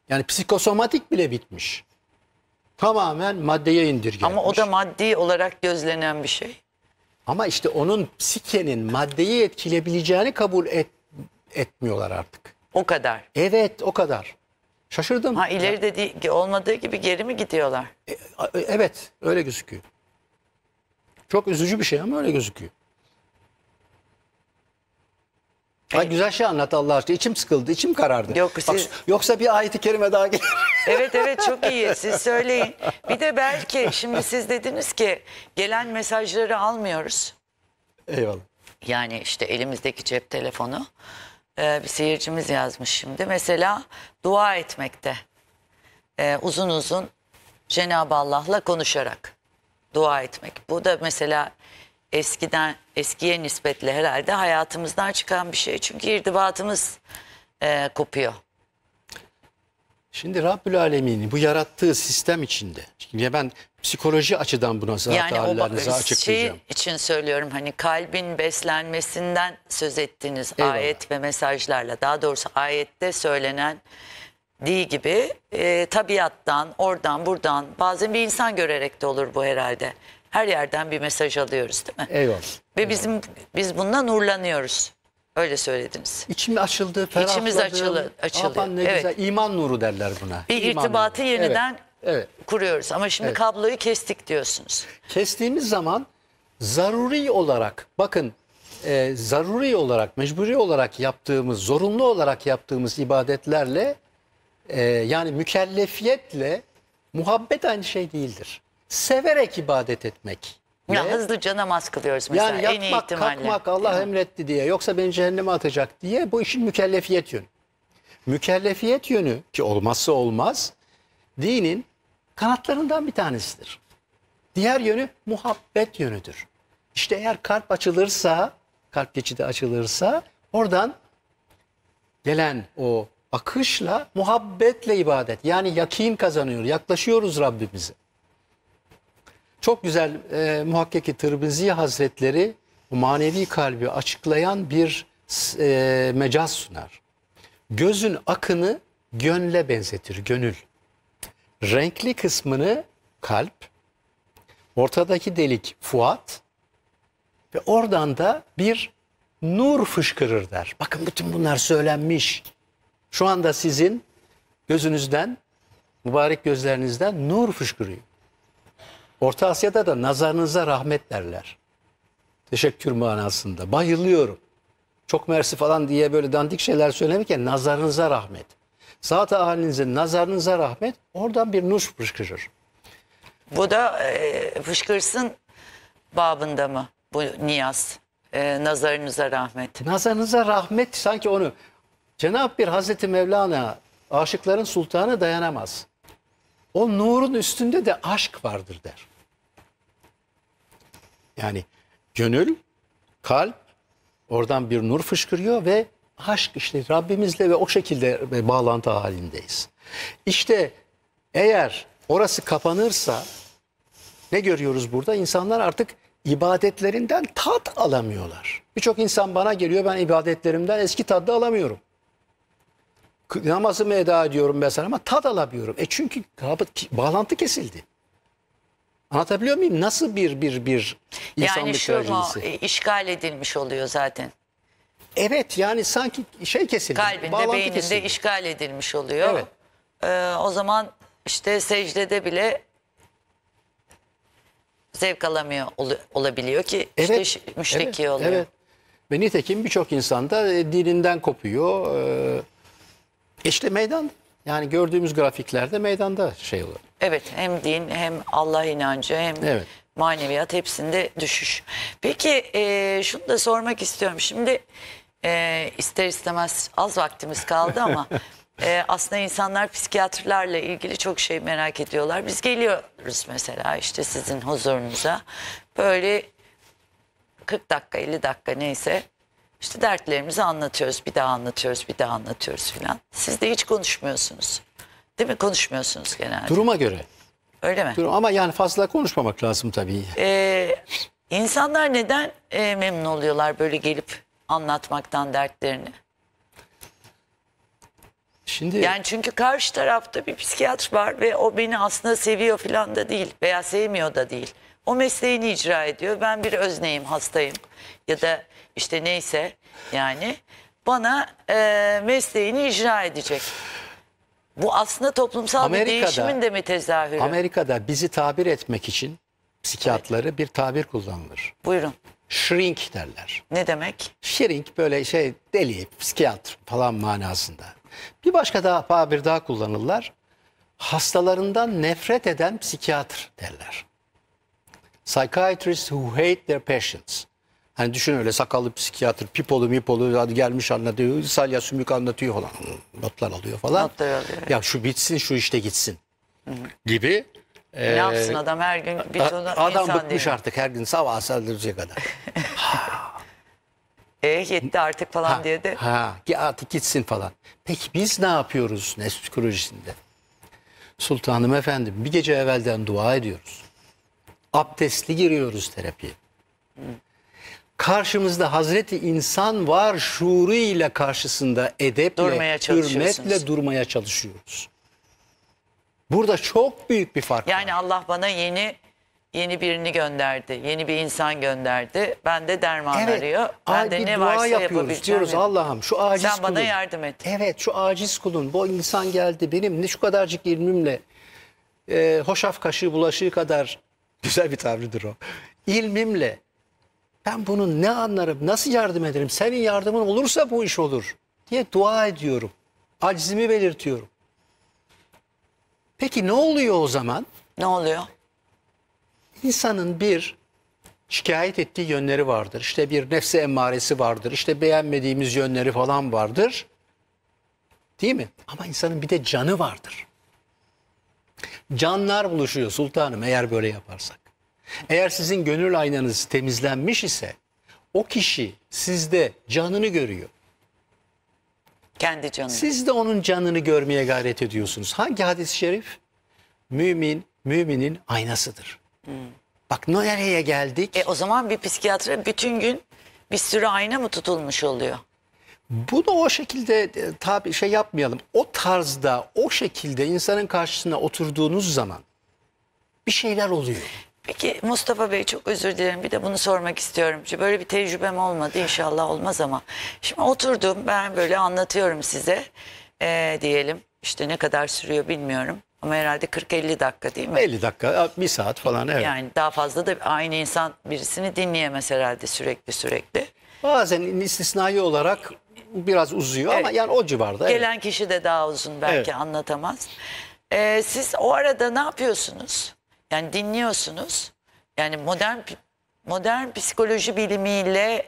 Yani psikosomatik bile bitmiş. Tamamen maddeye indirgenmiş. Ama o da maddi olarak gözlenen bir şey. Ama işte onun psikenin maddeyi etkileyebileceğini kabul etmiyorlar artık. O kadar. Evet, o kadar. Şaşırdım. Ha, ileride değil, olmadığı gibi geri mi gidiyorlar? Evet, öyle gözüküyor. Çok üzücü bir şey ama öyle gözüküyor. Ay, güzel şey anlat Allah aşkına. İçim sıkıldı, içim karardı. Yok, siz... Bak, yoksa bir ayet-i kerime daha gelir. Evet evet, çok iyi, siz söyleyin. Bir de belki şimdi siz dediniz ki gelen mesajları almıyoruz. Eyvallah. Yani işte elimizdeki cep telefonu. Bir seyircimiz yazmış şimdi. Mesela dua etmekte. Uzun uzun Cenab-ı Allah'la konuşarak dua etmek. Bu da mesela... Eskiye nispetle herhalde hayatımızdan çıkan bir şey. Çünkü irtibatımız kopuyor. Şimdi Rabbül Alemin'in bu yarattığı sistem içinde. Şimdi ben psikoloji açıdan buna zaten hallerinizi açıklayacağım. Şey için söylüyorum, hani kalbin beslenmesinden söz ettiğiniz ayet ve mesajlarla, daha doğrusu ayette söylenen gibi tabiattan, oradan buradan, bazen bir insan görerek de olur bu herhalde. Her yerden bir mesaj alıyoruz, değil mi? Eyvallah. Ve biz bundan nurlanıyoruz. Öyle söylediniz. İçim açıldı, ferahladı. İçimiz açıldı. Ne güzel. Evet. İman nuru derler buna. Bir İman irtibatı nuru. Yeniden kuruyoruz. Ama şimdi kabloyu kestik diyorsunuz. Kestiğimiz zaman zaruri olarak, bakın zaruri olarak, mecburi olarak yaptığımız, zorunlu olarak yaptığımız ibadetlerle yani mükellefiyetle muhabbet aynı şey değildir. Severek ibadet etmek. Ya hızlıca namaz kılıyoruz mesela. Yani yatmak, kalkmak Allah emretti diye, yoksa beni cehenneme atacak diye, bu işin mükellefiyet yönü. Mükellefiyet yönü, ki olmazsa olmaz, dinin kanatlarından bir tanesidir. Diğer yönü muhabbet yönüdür. İşte eğer kalp açılırsa, kalp geçidi açılırsa, oradan gelen o akışla, muhabbetle ibadet. Yani yakin kazanıyor, yaklaşıyoruz Rabbimize. Çok güzel Muhakkik-i Tirmizi Hazretleri manevi kalbi açıklayan bir mecaz sunar. Gözün akını gönle benzetir, gönül. Renkli kısmını kalp, ortadaki delik fuat ve oradan da bir nur fışkırır der. Bakın bütün bunlar söylenmiş. Şu anda sizin gözünüzden, mübarek gözlerinizden nur fışkırıyor. Orta Asya'da da nazarınıza rahmet derler. Teşekkür manasında. Bayılıyorum. Çok mersi falan diye böyle dandik şeyler söylemekken nazarınıza rahmet. Zat-ı halinizin nazarınıza rahmet, oradan bir nur fışkırır. Bu da fışkırsın babında mı bu niyaz? Nazarınıza rahmet. Nazarınıza rahmet, sanki onu Cenab-ı bir Hazreti Mevlana, aşıkların sultanı dayanamaz. O nurun üstünde de aşk vardır der. Yani gönül, kalp, oradan bir nur fışkırıyor ve aşk, işte Rabbimizle ve o şekilde bağlantı halindeyiz. İşte eğer orası kapanırsa ne görüyoruz burada? İnsanlar artık ibadetlerinden tat alamıyorlar. Birçok insan bana geliyor, ben ibadetlerimden eski tadı alamıyorum. Namazımı eda ediyorum mesela ama tad alamıyorum. Çünkü bağlantı kesildi. Anlatabiliyor muyum? Nasıl bir insanlık trajedisi? Yani şu işgal edilmiş oluyor zaten. Evet, yani sanki şey kesildi. Kalbinde, beyninde kesildi. İşgal edilmiş oluyor. Evet. O zaman işte secdede bile zevk alamıyor olabiliyor ki işte müşteki oluyor. Evet. Ve nitekim birçok insan da dininden kopuyor. İşte meydan. Yani gördüğümüz grafiklerde meydanda şey olur. Evet, hem din hem Allah inancı hem evet, maneviyat, hepsinde düşüş. Peki şunu da sormak istiyorum. Şimdi ister istemez az vaktimiz kaldı ama aslında insanlar psikiyatrlarla ilgili çok şey merak ediyorlar. Biz geliyoruz mesela işte sizin huzurunuza böyle 40 dakika 50 dakika neyse. İşte dertlerimizi anlatıyoruz, bir daha anlatıyoruz, bir daha anlatıyoruz filan. Siz de hiç konuşmuyorsunuz. Değil mi? Konuşmuyorsunuz genelde. Duruma göre. Öyle mi? Ama yani fazla konuşmamak lazım tabii. İnsanlar neden memnun oluyorlar böyle gelip anlatmaktan dertlerini? Şimdi... Yani çünkü karşı tarafta bir psikiyatr var ve o beni aslında seviyor filan da değil veya sevmiyor da değil. O mesleğini icra ediyor. Ben bir özneyim, hastayım ya da işte neyse yani bana mesleğini icra edecek. Bu aslında toplumsal bir değişimin de mi tezahürü? Amerika'da bizi tabir etmek için psikiyatrları evet, bir tabir kullanılır. Buyurun. Shrink derler. Ne demek? Shrink böyle şey deli, psikiyatr falan manasında. Bir başka daha tabir daha kullanırlar. Hastalarından nefret eden psikiyatr derler. Psychiatrists who hate their patients. Hani düşün öyle sakallı psikiyatr, pipolu mipolu hadi gelmiş anlatıyor, salya sümük anlatıyor falan, notlar alıyor falan. Notlar alıyor. Ya şu bitsin, şu işte gitsin gibi. Ne yapsın adam her gün bir ton adam bıkmış artık her gün sabah saldıracak adam. Yetti artık falan diye de. Artık gitsin falan. Peki biz ne yapıyoruz ne psikolojisinde? Sultanım efendim bir gece evvelden dua ediyoruz. Abdestli giriyoruz terapiye. Karşımızda Hazreti İnsan var şuuruyla karşısında edeple, hürmetle durmaya çalışıyoruz. Burada çok büyük bir fark var. Yani Allah bana yeni birini gönderdi. Yeni bir insan gönderdi. Ben de derman arıyor. Ben de ne varsa yapabileceğim. Diyoruz Allah'ım şu aciz kulun. Sen bana yardım et. Evet şu aciz kulun. Bu insan geldi benim şu kadarcık ilmimle hoşaf kaşığı bulaşığı kadar güzel bir tabirdir o. İlmimle ben bunu ne anlarım, nasıl yardım ederim, senin yardımın olursa bu iş olur diye dua ediyorum. Acizimi belirtiyorum. Peki ne oluyor o zaman? Ne oluyor? İnsanın bir şikayet ettiği yönleri vardır. İşte bir nefse emmaresi vardır. İşte beğenmediğimiz yönleri falan vardır. Değil mi? Ama insanın bir de canı vardır. Canlar buluşuyor sultanım eğer böyle yaparsak. Eğer sizin gönül aynanız temizlenmiş ise o kişi sizde canını görüyor. Kendi canını. Siz de onun canını görmeye gayret ediyorsunuz. Hangi hadis-i şerif? Mümin, müminin aynasıdır. Bak nereye geldik? O zaman bir psikiyatra bütün gün bir sürü ayna mı tutulmuş oluyor? Bunu o şekilde tabi şey yapmayalım. O tarzda, o şekilde insanın karşısına oturduğunuz zaman bir şeyler oluyor. Peki Mustafa Bey çok özür dilerim bir de bunu sormak istiyorum. Çünkü böyle bir tecrübem olmadı inşallah olmaz ama. Şimdi oturdum ben böyle anlatıyorum size diyelim işte ne kadar sürüyor bilmiyorum. Ama herhalde 40-50 dakika değil mi? 50 dakika bir saat falan evet. Yani daha fazla da aynı insan birisini dinleyemez herhalde sürekli. Bazen istisnai olarak biraz uzuyor ama yani o civarda. Gelen kişi de daha uzun belki anlatamaz. Siz o arada ne yapıyorsunuz? Yani dinliyorsunuz. Yani modern psikoloji bilimiyle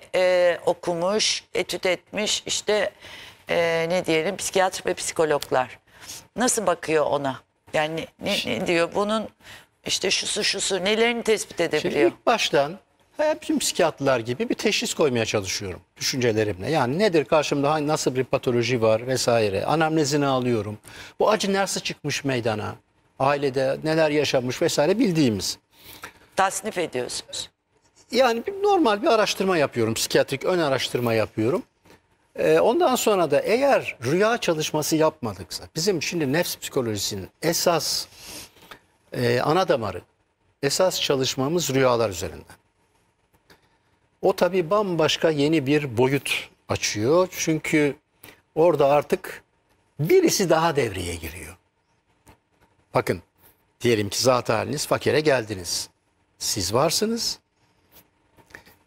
okumuş, etüt etmiş işte ne diyelim psikiyatr ve psikologlar. Nasıl bakıyor ona? Yani ne diyor? Bunun işte şusu nelerini tespit edebiliyor? Şimdi ilk baştan bütün psikiyatrlar gibi bir teşhis koymaya çalışıyorum düşüncelerimle. Yani nedir karşımda nasıl bir patoloji var vesaire. Anamnezini alıyorum. Bu acı nasıl çıkmış meydana? Ailede neler yaşanmış vesaire bildiğimiz. Tasnif ediyorsunuz. Yani normal bir araştırma yapıyorum. Psikiyatrik ön araştırma yapıyorum. Ondan sonra da eğer rüya çalışması yapmadıksa bizim şimdi nefs psikolojisinin esas ana damarı esas çalışmamız rüyalar üzerinden. O tabii bambaşka yeni bir boyut açıyor. Çünkü orada artık birisi daha devreye giriyor. Bakın diyelim ki zat haliniz fakire geldiniz. Siz varsınız.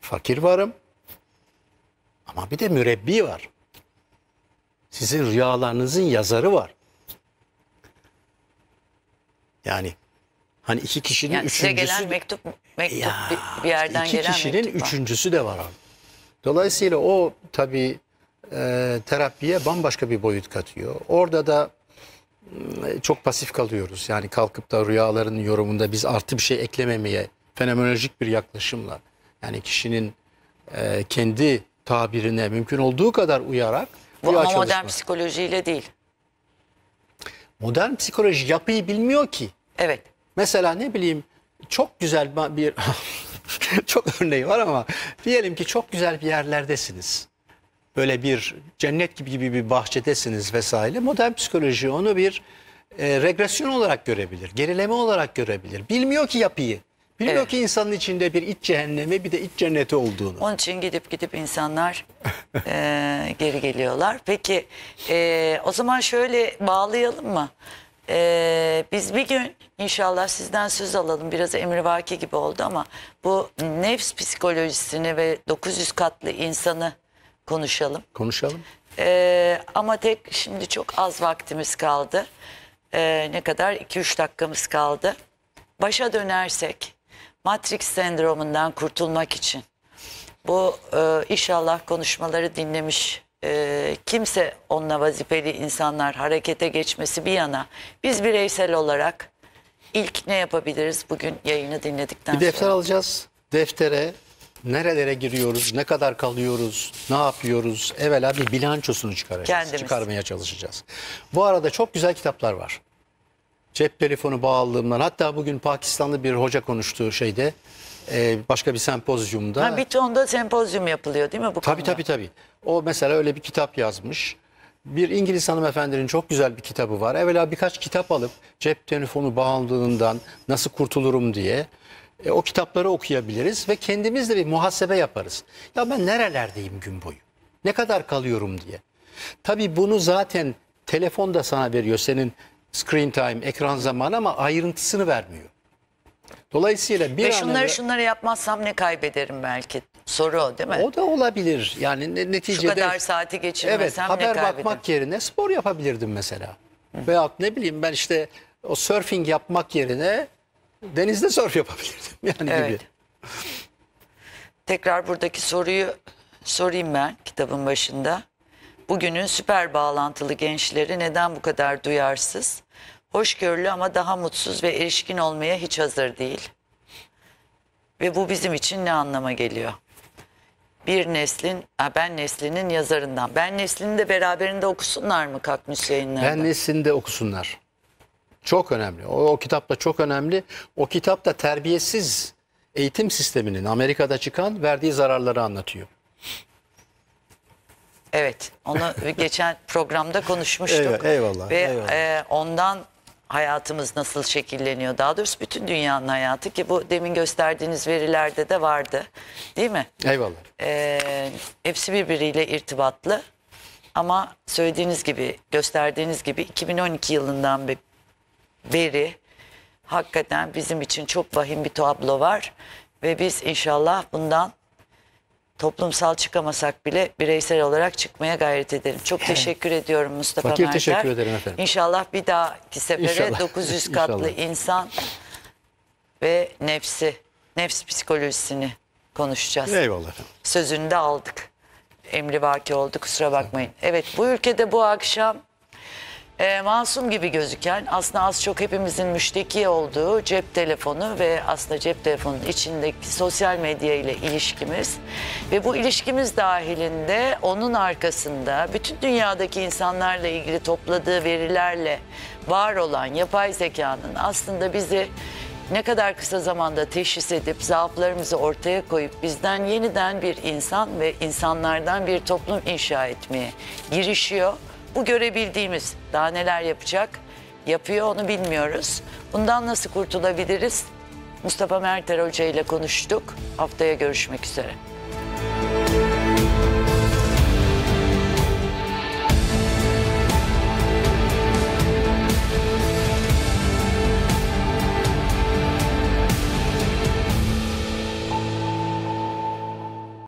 Fakir varım. Ama bir de mürebbi var. Sizin rüyalarınızın yazarı var. Yani hani iki kişinin yani üçüncüsü... Size gelen mektup ya, bir yerden iki gelen kişinin üçüncüsü de var abi. Dolayısıyla o tabii terapiye bambaşka bir boyut katıyor. Orada da çok pasif kalıyoruz. Yani kalkıp da rüyaların yorumunda biz artı bir şey eklememeye, fenomenolojik bir yaklaşımla, yani kişinin kendi tabirine mümkün olduğu kadar uyarak rüya çalışmak. Modern psikolojiyle değil. Modern psikoloji yapıyı bilmiyor ki. Evet. Mesela ne bileyim çok güzel bir çok örneği var ama diyelim ki çok güzel bir yerlerdesiniz. Böyle bir cennet gibi bir bahçedesiniz vesaire. Modern psikoloji onu bir regresyon olarak görebilir. Gerileme olarak görebilir. Bilmiyor ki yapıyı. Bilmiyor evet. ki insanın içinde bir iç cehennemi bir de iç cenneti olduğunu. Onun için gidip insanlar geri geliyorlar. Peki o zaman şöyle bağlayalım mı? Biz bir gün inşallah sizden söz alalım. Biraz emrivaki gibi oldu ama bu nefs psikolojisini ve 900 katlı insanı konuşalım. Konuşalım. Ama tek şimdi çok az vaktimiz kaldı. Ne kadar? 2-3 dakikamız kaldı. Başa dönersek Matrix sendromundan kurtulmak için bu inşallah konuşmaları dinlemiş kimse onunla vazifeli insanlar harekete geçmesi bir yana biz bireysel olarak ilk ne yapabiliriz bugün yayını dinledikten sonra? Bir defter alacağız. Deftere nerelere giriyoruz, ne kadar kalıyoruz, ne yapıyoruz? Evvela bir bilançosunu çıkarmaya çalışacağız. Bu arada çok güzel kitaplar var. Cep telefonu bağlılığımdan, hatta bugün Pakistanlı bir hoca konuştu şeyde, başka bir sempozyumda. Ha, bir tonda sempozyum yapılıyor değil mi bu konuda? Tabii. O mesela öyle bir kitap yazmış. Bir İngiliz hanımefendinin çok güzel bir kitabı var. Evvela birkaç kitap alıp cep telefonu bağımlılığından nasıl kurtulurum diye o kitapları okuyabiliriz ve kendimizle bir muhasebe yaparız. Ya ben nerelerdeyim gün boyu? Ne kadar kalıyorum diye. Tabii bunu zaten telefon da sana veriyor senin screen time, ekran zamanı ama ayrıntısını vermiyor. Dolayısıyla bir şunları yapmazsam ne kaybederim belki? Soru o değil mi? O da olabilir. Yani neticede... Şu kadar saati geçirmesem evet, ne kaybederim? Haber bakmak yerine spor yapabilirdim mesela. Hı. Veyahut ne bileyim ben işte o surfing yapmak yerine denizde surf yapabilirdim. Yani evet. gibi. Tekrar buradaki soruyu sorayım ben kitabın başında. Bugünün süper bağlantılı gençleri neden bu kadar duyarsız, hoşgörülü ama daha mutsuz ve erişkin olmaya hiç hazır değil? Ve bu bizim için ne anlama geliyor? Ben neslinin yazarından. Ben neslini de beraberinde okusunlar mı Kaknus yayınlarında? Ben neslini de okusunlar. Çok önemli. O kitap da çok önemli. O kitap da terbiyesiz eğitim sisteminin Amerika'da çıkan verdiği zararları anlatıyor. Evet, onu geçen programda konuşmuştuk. Evet, eyvallah. Ve ondan hayatımız nasıl şekilleniyor? Daha doğrusu bütün dünyanın hayatı ki bu demin gösterdiğiniz verilerde de vardı. Değil mi? Eyvallah. Hepsi birbiriyle irtibatlı. Ama söylediğiniz gibi, gösterdiğiniz gibi 2012 yılından beri hakikaten bizim için çok vahim bir tablo var. Ve biz inşallah bundan toplumsal çıkamasak bile bireysel olarak çıkmaya gayret edelim. Çok teşekkür ediyorum Mustafa Merter. Fakir teşekkür ederim efendim. İnşallah bir dahaki sefere İnşallah. 900 katlı insan ve nefs psikolojisini konuşacağız. Eyvallah. Sözünü de aldık. Emrivaki oldu, kusura bakmayın. Evet, bu ülkede bu akşam masum gibi gözüken aslında az çok hepimizin müşteki olduğu cep telefonu ve aslında cep telefonunun içindeki sosyal medya ile ilişkimiz ve bu ilişkimiz dahilinde onun arkasında bütün dünyadaki insanlarla ilgili topladığı verilerle var olan yapay zekanın aslında bizi ne kadar kısa zamanda teşhis edip zaaflarımızı ortaya koyup bizden yeniden bir insan ve insanlardan bir toplum inşa etmeye girişiyor. Bu görebildiğimiz daha neler yapıyor onu bilmiyoruz. Bundan nasıl kurtulabiliriz? Mustafa Merter Hoca ile konuştuk. Haftaya görüşmek üzere.